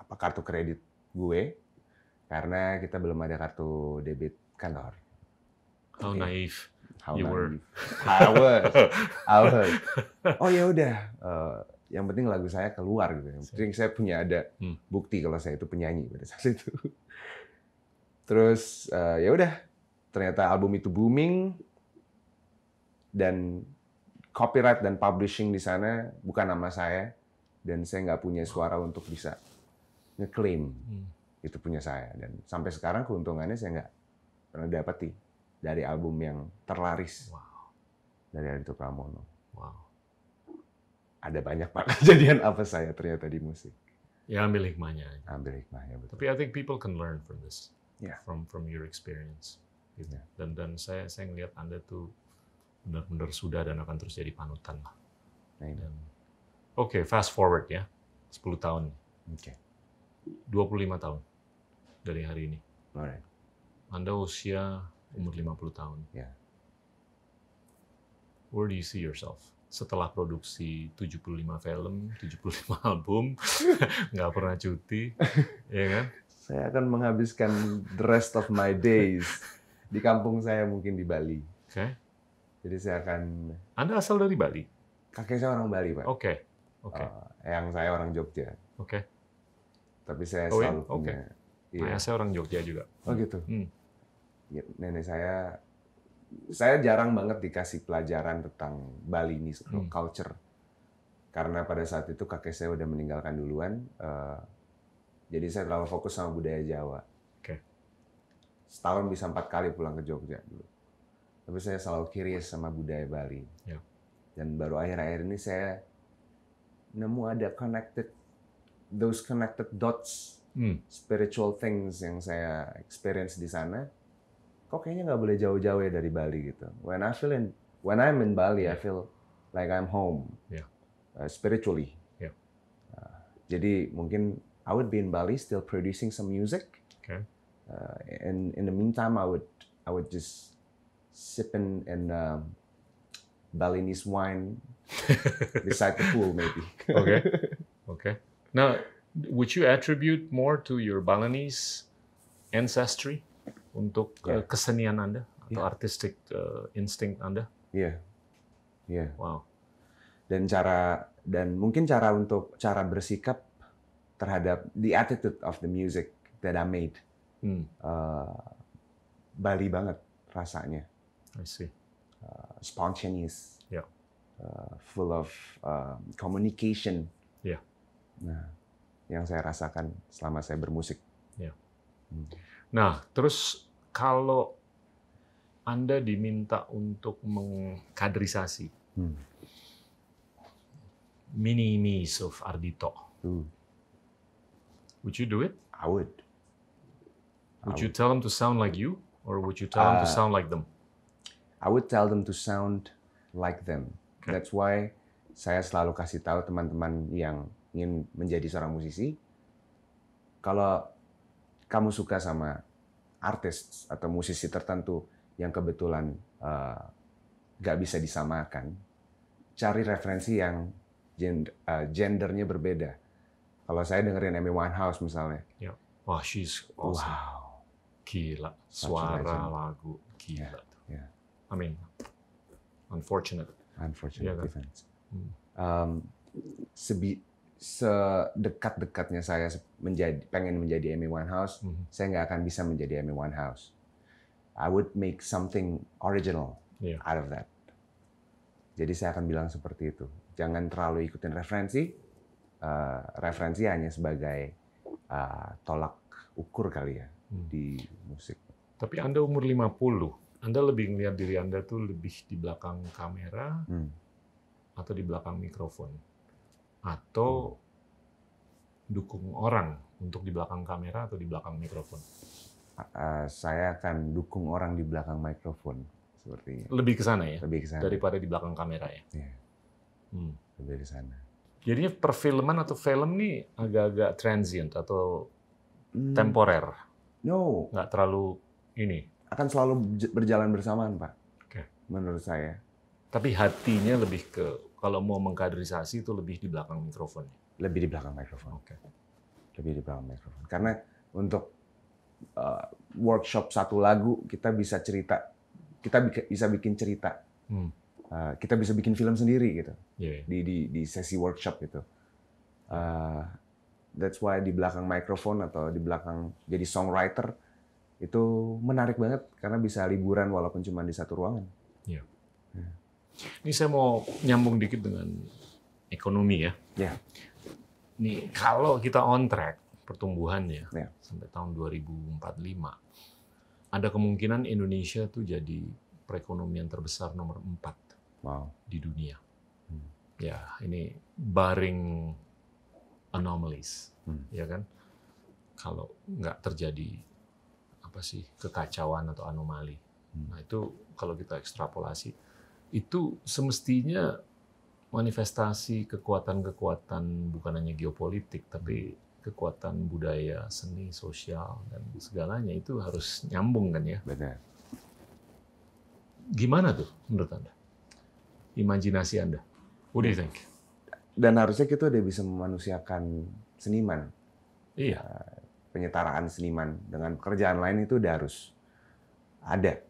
apa kartu kredit gue, karena kita belum ada kartu debit kantor. How okay. naive How you naive. were. I was. I was. Oh ya udah, uh, yang penting lagu saya keluar gitu. Yang penting saya punya ada bukti kalau saya itu penyanyi pada saat itu. Terus uh, ya udah, ternyata album itu booming dan copyright dan publishing di sana bukan nama saya, dan saya nggak punya suara untuk bisa ngeklaim hmm. itu punya saya. Dan sampai sekarang keuntungannya saya nggak pernah dapati dari album yang terlaris wow. dari Ardhito Pramono. Wow. ada banyak Pak kejadian apa saya ternyata di musik. Ya, ambil hikmahnya. Ambil hikmahnya, betul. Tapi I think people can learn from this, yeah. from from your experience. Gitu. Yeah. Dan dan saya saya ngelihat Anda tuh benar-benar sudah dan akan terus jadi panutan lah. Dan, Oke, okay, fast forward ya, sepuluh tahun. Oke. Okay. dua puluh lima tahun dari hari ini. Alright. Anda usia umur lima puluh tahun. Yeah. Where do you see yourself? Setelah produksi tujuh puluh lima film, tujuh puluh lima album, nggak pernah cuti, ya kan? Saya akan menghabiskan the rest of my days di kampung saya, mungkin di Bali. Oke. Okay. Jadi saya akan. Anda asal dari Bali? Kakek saya orang Bali, Pak. Oke. Okay. Oke. Okay. Uh, yang saya orang Jogja. Oke. Okay. Tapi saya oh, selalu okay. punya. Iya. Ayah saya orang Jogja juga. Oh gitu. Hmm. Nenek saya. Saya jarang banget dikasih pelajaran tentang Balinese hmm. culture karena pada saat itu kakek saya udah meninggalkan duluan, uh, jadi saya terlalu fokus sama budaya Jawa. Okay. Setahun bisa empat kali pulang ke Jogja dulu, tapi saya selalu curious sama budaya Bali. Yeah. Dan baru akhir-akhir ini saya nemu ada connected, those connected dots, hmm. spiritual things yang saya experience di sana. Kok kayaknya nggak boleh jauh-jauh ya dari Bali gitu. When I feel in, when I'm in Bali, yeah. I feel like I'm home, yeah. uh, spiritually. Yeah. Uh, jadi mungkin I would be in Bali still producing some music, okay. uh, and in the meantime I would I would just sip in, in uh, Balinese wine beside the pool maybe. Okay, okay. Now, would you attribute more to your Balinese ancestry? Untuk yeah. kesenian Anda atau yeah. artistic uh, instinct Anda. Iya, yeah. iya. Yeah. Wow. Dan cara dan mungkin cara untuk cara bersikap terhadap the attitude of the music that I made. Hmm. Uh, Bali banget rasanya. I see. Uh, spontaneous. Yeah. Uh, full of uh, communication. Yeah. Nah, yang saya rasakan selama saya bermusik. Yeah. Hmm. Nah, terus. Kalau Anda diminta untuk mengkaderisasi hmm. mini-mis of Ardhito, hmm. would you do it? I would. I would you would. tell them to sound like you, or would you tell uh, them to sound like them? I would tell them to sound like them. Okay. That's why saya selalu kasih tahu teman-teman yang ingin menjadi seorang musisi, kalau kamu suka sama artis atau musisi tertentu yang kebetulan nggak uh, bisa disamakan, cari referensi yang gender, uh, gendernya berbeda. Kalau saya dengerin Amy Winehouse misalnya, yeah. wah, she's awesome. Wow, gila, suara lagu gila. Yeah, yeah. I mean, unfortunate, unfortunate yeah, events. Hmm. Um, sebi Sedekat-dekatnya saya menjadi, pengen menjadi Amy Winehouse, mm-hmm. saya nggak akan bisa menjadi Amy Winehouse. I would make something original yeah. out of that. Jadi saya akan bilang seperti itu. Jangan terlalu ikutin referensi. Uh, referensi hanya sebagai uh, tolak ukur kali ya hmm. di musik. Tapi Anda umur lima puluh, Anda lebih ngelihat diri Anda tuh lebih di belakang kamera hmm. atau di belakang mikrofon? Atau dukung orang untuk di belakang kamera atau di belakang mikrofon? Uh, saya akan dukung orang di belakang mikrofon, sepertinya. Lebih ke sana ya? Lebih ke sana. Daripada di belakang kamera ya? Iya, hmm. lebih ke sana. Jadinya perfilman atau film nih agak-agak transient atau hmm. temporer? No. Nggak terlalu ini? Akan selalu berjalan bersamaan, Pak, okay. menurut saya. Tapi hatinya lebih ke... Kalau mau mengkaderisasi itu lebih di belakang mikrofon. Lebih di belakang mikrofon. Oke. Okay. Lebih di belakang mikrofon. Karena untuk uh, workshop satu lagu kita bisa cerita, kita bisa bikin cerita, hmm. uh, kita bisa bikin film sendiri gitu yeah, yeah. Di, di di sesi workshop gitu. Uh, that's why di belakang mikrofon atau di belakang jadi songwriter itu menarik banget karena bisa liburan walaupun cuma di satu ruangan. Yeah. Yeah. Ini saya mau nyambung dikit dengan ekonomi ya. Ya. Nih kalau kita on track pertumbuhannya ya. Sampai tahun dua ribu empat puluh lima, ada kemungkinan Indonesia tuh jadi perekonomian terbesar nomor empat wow. di dunia. Hmm. ya ini barring anomalies, hmm. ya kan? Kalau nggak terjadi apa sih kekacauan atau anomali, hmm. nah itu kalau kita ekstrapolasi itu semestinya manifestasi kekuatan-kekuatan bukan hanya geopolitik tapi kekuatan budaya, seni, sosial dan segalanya itu harus nyambung kan ya? Benar. Gimana tuh menurut Anda? Imajinasi Anda? What do you think? Dan harusnya kita udah bisa memanusiakan seniman. Iya. Penyetaraan seniman dengan pekerjaan lain itu udah harus ada.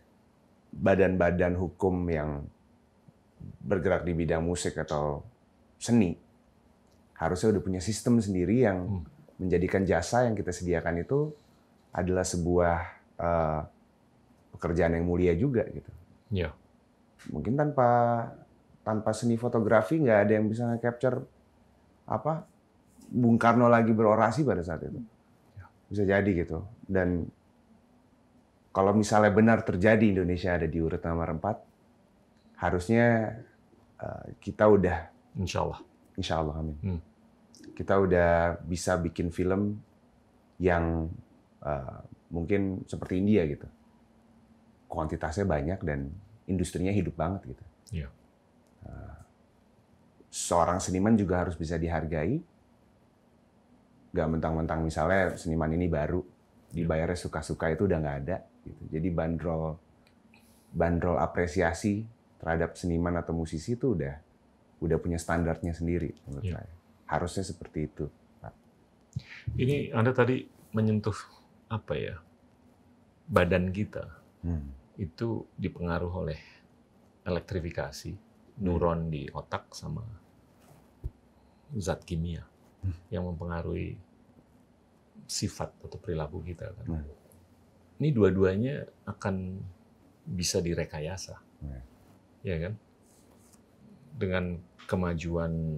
Badan-badan hukum yang bergerak di bidang musik atau seni harusnya udah punya sistem sendiri yang hmm. menjadikan jasa yang kita sediakan itu adalah sebuah uh, pekerjaan yang mulia juga gitu. Ya. Mungkin tanpa tanpa seni fotografi nggak ada yang bisa capture apa Bung Karno lagi berorasi pada saat itu. Bisa jadi gitu. Dan kalau misalnya benar terjadi Indonesia ada di urutan nomor empat, harusnya uh, kita udah Insya Allah. Insya Allah, amin. Hmm. Kita udah bisa bikin film yang uh, mungkin seperti India gitu. Kuantitasnya banyak dan industrinya hidup banget gitu. Yeah. Uh, seorang seniman juga harus bisa dihargai. Gak mentang-mentang misalnya seniman ini baru dibayarnya suka-suka itu udah nggak ada. Gitu. Jadi bandrol, bandrol apresiasi terhadap seniman atau musisi itu udah. udah punya standarnya sendiri menurut ya. saya. Harusnya seperti itu. Ini Anda tadi menyentuh apa ya? Badan kita hmm. itu dipengaruhi oleh elektrifikasi hmm. neuron di otak sama zat kimia hmm. yang mempengaruhi sifat atau perilaku kita kan. Hmm. Ini dua-duanya akan bisa direkayasa. Hmm. Ya kan? Dengan kemajuan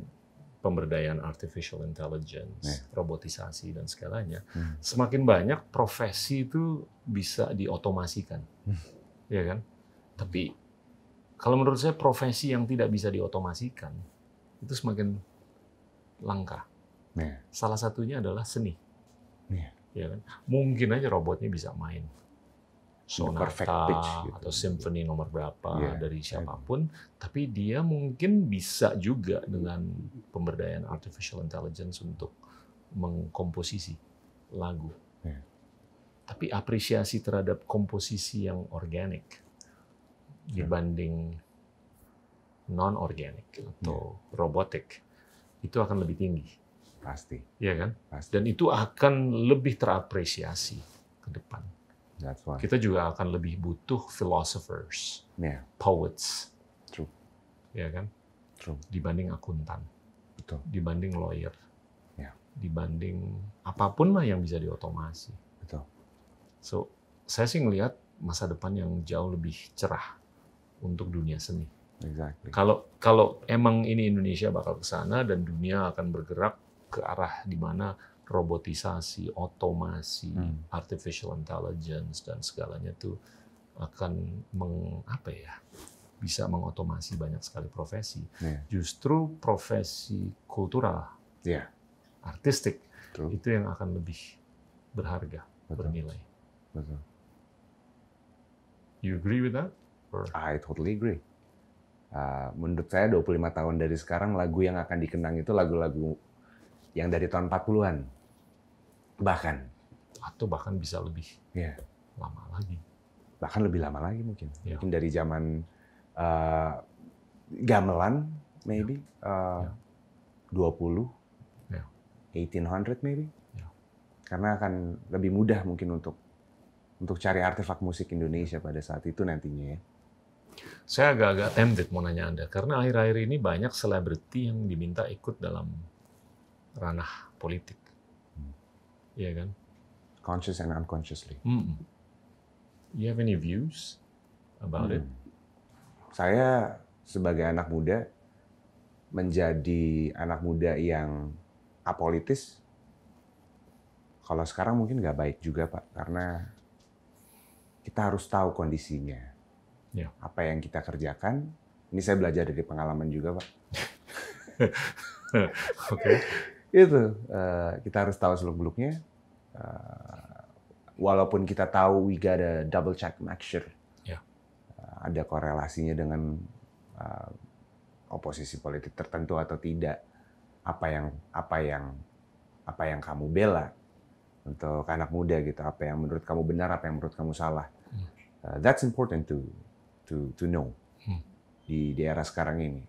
pemberdayaan artificial intelligence, yeah. robotisasi dan segalanya, hmm. semakin banyak profesi itu bisa diotomasikan, hmm. ya kan? Tapi kalau menurut saya profesi yang tidak bisa diotomasikan itu semakin langka. Yeah. Salah satunya adalah seni, yeah. ya kan? Mungkin aja robotnya bisa main sonata gitu. Atau simfoni nomor berapa yeah. dari siapapun, tapi dia mungkin bisa juga dengan pemberdayaan artificial intelligence untuk mengkomposisi lagu. Yeah. Tapi apresiasi terhadap komposisi yang organik yeah. dibanding non-organik atau yeah. robotik itu akan lebih tinggi. Pasti. Iya kan? Pasti. Dan itu akan lebih terapresiasi ke depan. Kita juga akan lebih butuh philosophers, yeah. poets, True. ya kan? True. Dibanding akuntan, Betul. dibanding lawyer, yeah. dibanding apapun lah yang bisa diotomasi. Betul. So saya sih ngelihat masa depan yang jauh lebih cerah untuk dunia seni. Exactly. Kalau kalau emang ini Indonesia bakal ke sana dan dunia akan bergerak ke arah di mana robotisasi, otomasi, hmm. artificial intelligence dan segalanya tuh akan meng, apa ya, bisa mengotomasi banyak sekali profesi. Yeah. Justru profesi kultural, yeah. artistik True. itu yang akan lebih berharga, Betul. bernilai. Betul. You agree with that? Or? I totally agree. Uh, menurut saya dua puluh lima tahun dari sekarang lagu yang akan dikenang itu lagu-lagu yang dari tahun empat puluhan. Bahkan atau bahkan bisa lebih yeah. lama lagi, bahkan lebih lama lagi mungkin, yeah. mungkin dari zaman uh, gamelan, maybe yeah. Uh, yeah. dua puluh, yeah. delapan belas ratus maybe, yeah. karena akan lebih mudah mungkin untuk untuk cari artefak musik Indonesia pada saat itu nantinya ya. Saya agak-agak tempted mau nanya Anda karena akhir-akhir ini banyak selebriti yang diminta ikut dalam ranah politik. Iya kan? Conscious and unconsciously. Mm-mm. You have any views about mm. it? Saya sebagai anak muda menjadi anak muda yang apolitis. Kalau sekarang mungkin nggak baik juga Pak, karena kita harus tahu kondisinya. Yeah. Apa yang kita kerjakan. Ini saya belajar dari pengalaman juga Pak. Oke. Itu uh, kita harus tahu seluk-beluknya. Uh, walaupun kita tahu we gotta double check make sure yeah. uh, ada korelasinya dengan uh, oposisi politik tertentu atau tidak. Apa yang apa yang apa yang kamu bela untuk anak muda gitu, apa yang menurut kamu benar, apa yang menurut kamu salah. Uh, that's important to to to know hmm. di, di era sekarang ini.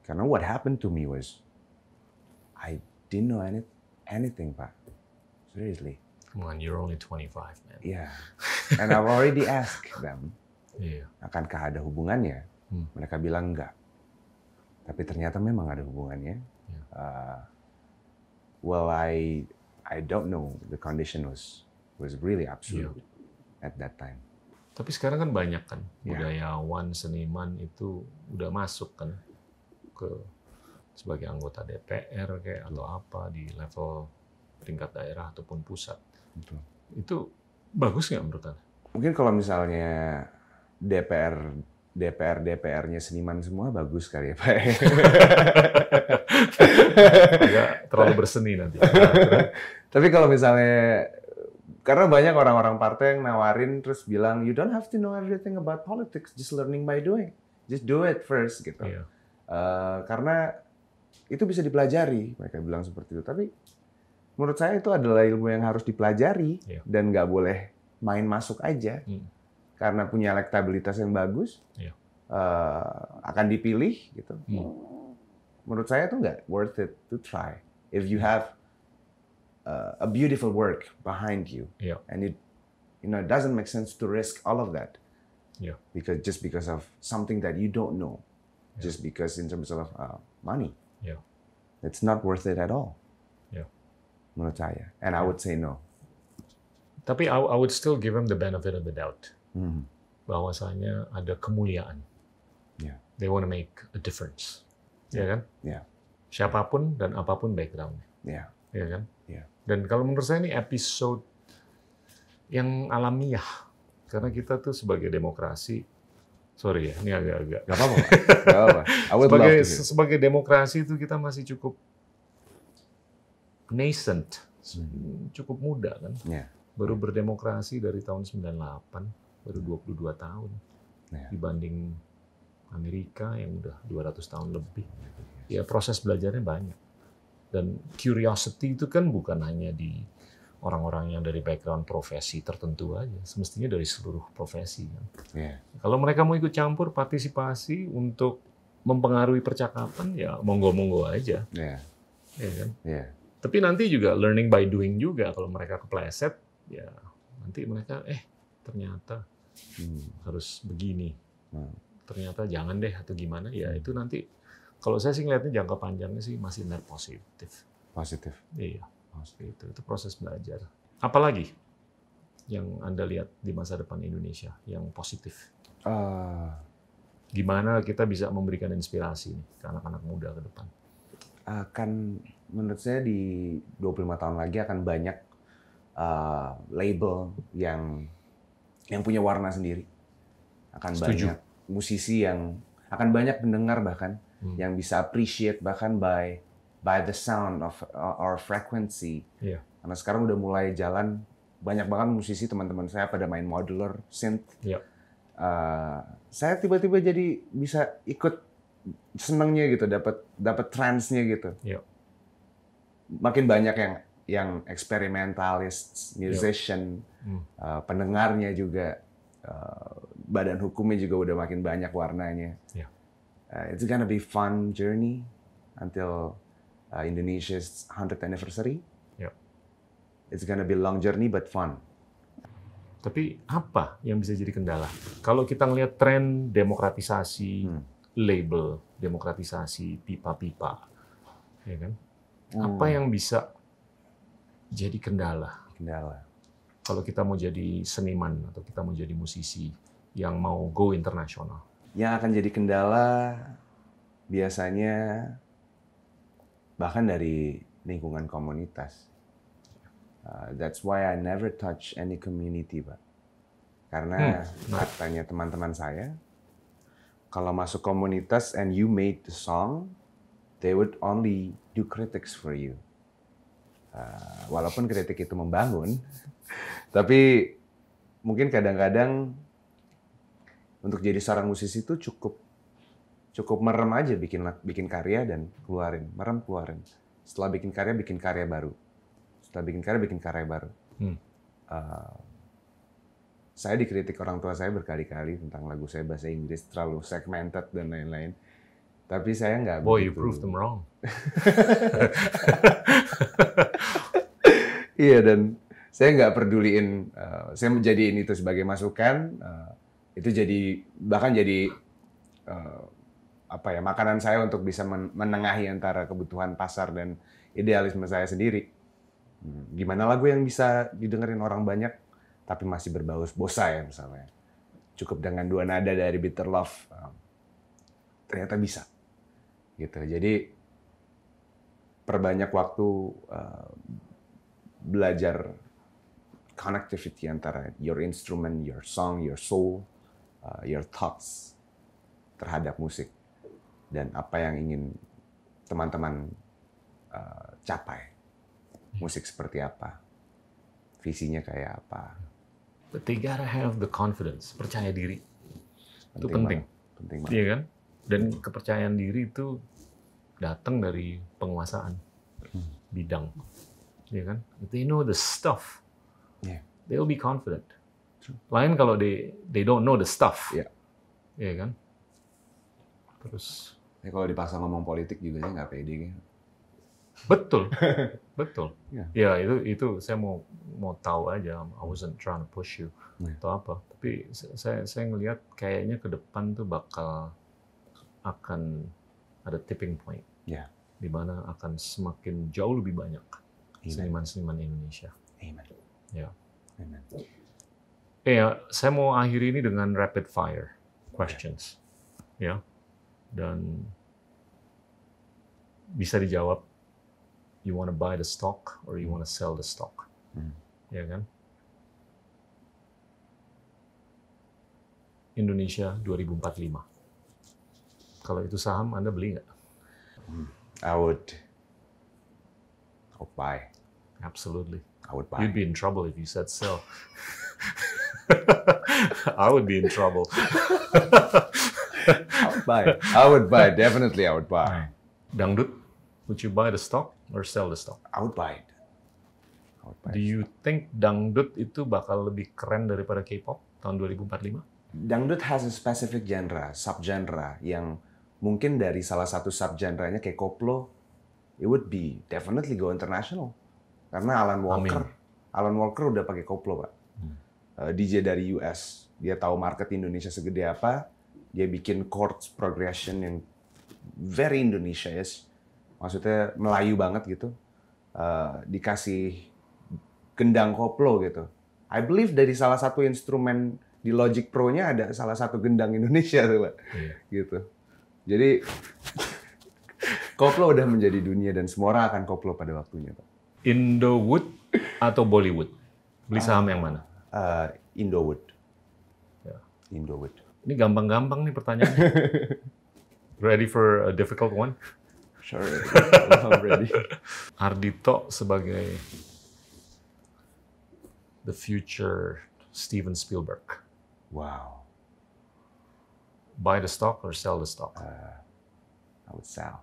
Karena what happened to me was I didn't know any, anything, Pak. Seriously. Come on, you're only twenty-five, man. Yeah. And I've already asked them. Yeah. Akankah ada hubungannya? Hmm. Mereka bilang enggak. Tapi ternyata memang ada hubungannya. Yeah. Uh, well, I I don't know. The condition was was really absolute yeah. at that time. Tapi sekarang kan banyak kan yeah. budayawan, seniman itu udah masuk kan ke sebagai anggota D P R kayak atau apa di level peringkat daerah ataupun pusat. Betul. Itu bagus nggak menurut Anda? Mungkin kalau misalnya D P R D P R D P R-nya seniman semua bagus kali ya, Pak. Agak terlalu berseni nanti. Tapi kalau misalnya karena banyak orang-orang partai yang nawarin terus bilang you don't have to know everything about politics, just learning by doing. Just do it first gitu. Yeah. Uh, karena itu bisa dipelajari, mereka bilang seperti itu. Tapi menurut saya itu adalah ilmu yang harus dipelajari yeah. dan nggak boleh main masuk aja. Hmm. Karena punya elektabilitas yang bagus, yeah. uh, akan dipilih gitu. Hmm. Menurut saya itu nggak worth it to try. If you have uh, a beautiful work behind you, yeah. and it, you know, it doesn't make sense to risk all of that, yeah. because just because of something that you don't know. Just because in terms of uh, money, yeah. it's not worth it at all. Yeah, menurut saya, and yeah. I would say no. Tapi I, I would still give him the benefit of the doubt. Mm-hmm. Bahwasanya ada kemuliaan. Yeah. They want to make a difference. Yeah. Ya kan? Yeah. Siapapun dan apapun backgroundnya. Yeah. Ya kan? Yeah. Dan kalau menurut saya ini episode yang alamiah, karena kita tuh sebagai demokrasi. Sorry ya, ini agak-agak. Gak apa-apa, gak apa-apa. Sebagai, sebagai demokrasi itu kita masih cukup nascent, hmm. cukup muda kan. Yeah. Baru berdemokrasi dari tahun sembilan delapan, baru dua puluh dua tahun. Yeah. Dibanding Amerika yang udah dua ratus tahun lebih. Ya proses belajarnya banyak. Dan curiosity itu kan bukan hanya di orang-orang yang dari background profesi tertentu aja, semestinya dari seluruh profesi kan. Yeah. Kalau mereka mau ikut campur partisipasi untuk mempengaruhi percakapan, ya monggo-monggo aja. Yeah. Ya kan? Yeah. Tapi nanti juga learning by doing juga. Kalau mereka kepleset, ya nanti mereka eh ternyata hmm. harus begini, hmm. ternyata jangan deh atau gimana. Ya hmm. itu nanti kalau saya sih ngeliatnya jangka panjangnya sih masih net positif. Positif. Iya. Itu, itu proses belajar. Apalagi yang Anda lihat di masa depan Indonesia yang positif? Uh, Gimana kita bisa memberikan inspirasi nih ke anak-anak muda ke depan? Akan, menurut saya di dua puluh lima tahun lagi akan banyak uh, label yang yang punya warna sendiri. Akan Setuju. Banyak musisi yang akan banyak pendengar bahkan hmm. yang bisa appreciate bahkan by by the sound of our frequency. Yeah. Karena sekarang udah mulai jalan banyak banget musisi teman-teman saya pada main modular, synth. Yeah. Uh, saya tiba-tiba jadi bisa ikut senangnya gitu, dapat dapat trance-nya gitu. Yeah. Makin banyak yang yang experimentalist, musician, yeah. mm. uh, pendengarnya juga, uh, badan hukumnya juga udah makin banyak warnanya. Yeah. Uh, it's gonna be fun journey until Uh, Indonesia's hundredth anniversary. Yep. It's gonna be a long journey but fun. Tapi apa yang bisa jadi kendala? Kalau kita ngelihat tren demokratisasi hmm. label, demokratisasi pipa-pipa, ya kan? Hmm. Apa yang bisa jadi kendala? Kendala. Kalau kita mau jadi seniman atau kita mau jadi musisi yang mau go internasional. Yang akan jadi kendala biasanya bahkan dari lingkungan komunitas. Uh, that's why I never touch any community, Pak. Karena hmm. katanya teman-teman saya, kalau masuk komunitas and you made the song, they would only do critics for you. Uh, walaupun kritik itu membangun, tapi mungkin kadang-kadang untuk jadi seorang musisi itu cukup cukup merem aja, bikin bikin karya dan keluarin, merem keluarin. Setelah bikin karya, bikin karya baru. Setelah bikin karya, bikin karya baru. Hmm. Uh, saya dikritik orang tua saya berkali-kali tentang lagu saya bahasa Inggris terlalu segmented dan lain-lain. Tapi saya nggak. Boy, begitu. You proved them wrong. Iya, yeah, dan saya nggak peduliin. Uh, saya menjadiin itu sebagai masukan. Uh, itu jadi bahkan jadi uh, apa ya, makanan saya untuk bisa menengahi antara kebutuhan pasar dan idealisme saya sendiri. Hmm, gimana lagu yang bisa didengerin orang banyak tapi masih berbau bosa ya misalnya. Cukup dengan dua nada dari Bitter Love. Uh, ternyata bisa. Gitu. Jadi perbanyak waktu uh, belajar connectivity antara your instrument, your song, your soul, uh, your thoughts terhadap musik dan apa yang ingin teman-teman uh, capai. Musik seperti apa? Visinya kayak apa? But they gotta have the confidence, percaya diri. Penting itu penting. Banget. Penting banget. Iya kan? Dan kepercayaan diri itu datang dari penguasaan bidang, ya kan? If they know the stuff, yeah, they will be confident. True. Lain kalau they they don't know the stuff, ya, yeah, kan? Terus, ya, kalau dipaksa ngomong politik juga saya nggak pede. Betul, betul. Yeah. Ya itu itu saya mau mau tahu aja. I wasn't trying to push you, yeah, atau apa. Tapi saya saya ngelihat kayaknya ke depan tuh bakal akan ada tipping point, yeah, di mana akan semakin jauh lebih banyak seniman-seniman Indonesia. Amen. Ya. Amen. Eh, saya mau akhiri ini dengan rapid fire questions, okay, ya, dan bisa dijawab. You want to buy the stock or you want to sell the stock, hmm, ya kan? Indonesia dua ribu empat puluh lima. Kalau itu saham, Anda beli nggak? I would, I would buy. Absolutely. I would buy. You'd be in trouble if you said sell. I would be in trouble. I would buy. I would buy. Definitely I would buy. Dangdut, would you buy the stock or sell the stock? I would buy it. I would buy it. Do you think dangdut itu bakal lebih keren daripada K-pop tahun dua ribu empat puluh lima? Dangdut has a specific genre, subgenre yang mungkin dari salah satu subgenrenya kayak koplo, it would be definitely go international. Karena Alan Walker, Amin. Alan Walker udah pakai koplo, Pak. Hmm. Uh, D J dari U S, dia tahu market Indonesia segede apa, dia bikin chords progression yang very Indonesia, yes, maksudnya Melayu banget gitu. Uh, dikasih gendang koplo gitu. I believe dari salah satu instrumen di Logic Pro-nya ada salah satu gendang Indonesia tuh, Pak. Iya. Gitu. Jadi koplo udah menjadi dunia dan semua orang akan koplo pada waktunya, Pak. Indowood atau Bollywood? Beli saham uh, yang mana? Uh, Indowood. Yeah. Indowood. Ini gampang-gampang nih pertanyaannya. Ready for a difficult one? Sure. I'm ready. Ardhito sebagai the future Steven Spielberg. Wow. Buy the stock or sell the stock? Uh, I would sell.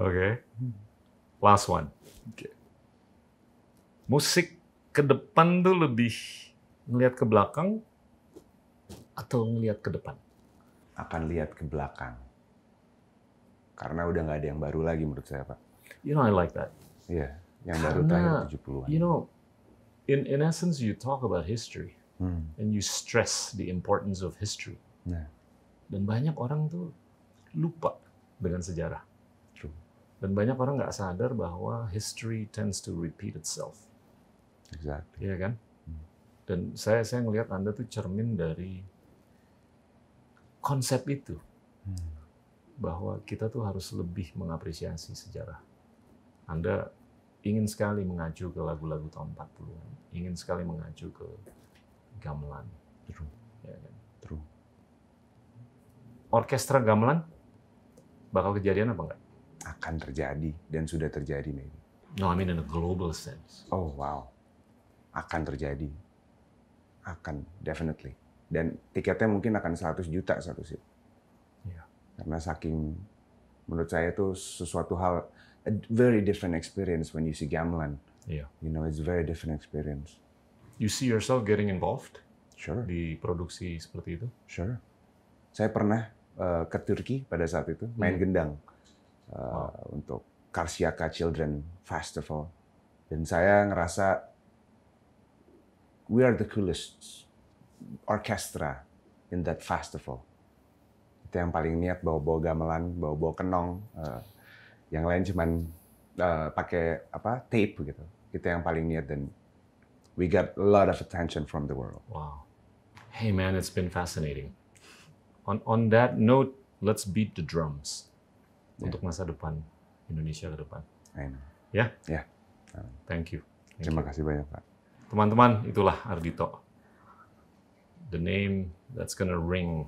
Okay. Last one. Okay. Musik ke depan tuh lebih ngelihat ke belakang atau ngelihat ke depan? Akan lihat ke belakang. Karena udah nggak ada yang baru lagi menurut saya, Pak. You know, I like that. Yeah, yang baru tahun tujuh puluhan. You know, In, in essence, you talk about history, hmm, and you stress the importance of history. Yeah. Dan banyak orang tuh lupa dengan sejarah. True. Dan banyak orang nggak sadar bahwa history tends to repeat itself. Exactly. Iya kan? Hmm. Dan saya saya ngelihat Anda tuh cermin dari konsep itu, hmm, bahwa kita tuh harus lebih mengapresiasi sejarah. Anda ingin sekali mengacu ke lagu-lagu tahun empat puluhan, ingin sekali mengacu ke gamelan. Ya kan? True. Orkestra gamelan bakal kejadian apa enggak? Akan terjadi dan sudah terjadi maybe. No, I mean in a global sense. Oh wow, akan terjadi, akan definitely. Dan tiketnya mungkin akan seratus juta satu sih. Yeah. Karena saking menurut saya itu sesuatu hal a very different experience when you see gamelan. Yeah. You know, it's a very different experience. You see yourself getting involved? Sure. Di produksi seperti itu? Sure. Saya pernah uh, ke Turki pada saat itu main hmm. gendang. Uh, wow. Untuk Karsiaka Children Festival, dan saya ngerasa we are the coolest orchestra in that festival. Itu yang paling niat, bawa-bawa gamelan, bawa-bawa kenong, uh, yang lain cuman uh, pakai apa tape gitu. Itu yang paling niat, dan we got a lot of attention from the world. Wow, hey man, it's been fascinating. On on that note, let's beat the drums. Untuk masa depan Indonesia ke depan. Amin. Ya. Ya. Thank you. Thank Terima you. kasih banyak, Pak. Teman-teman, itulah Ardhito. The name that's gonna ring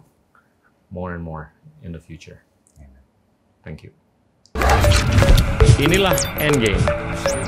more and more in the future. Amen. Thank you. Inilah Endgame.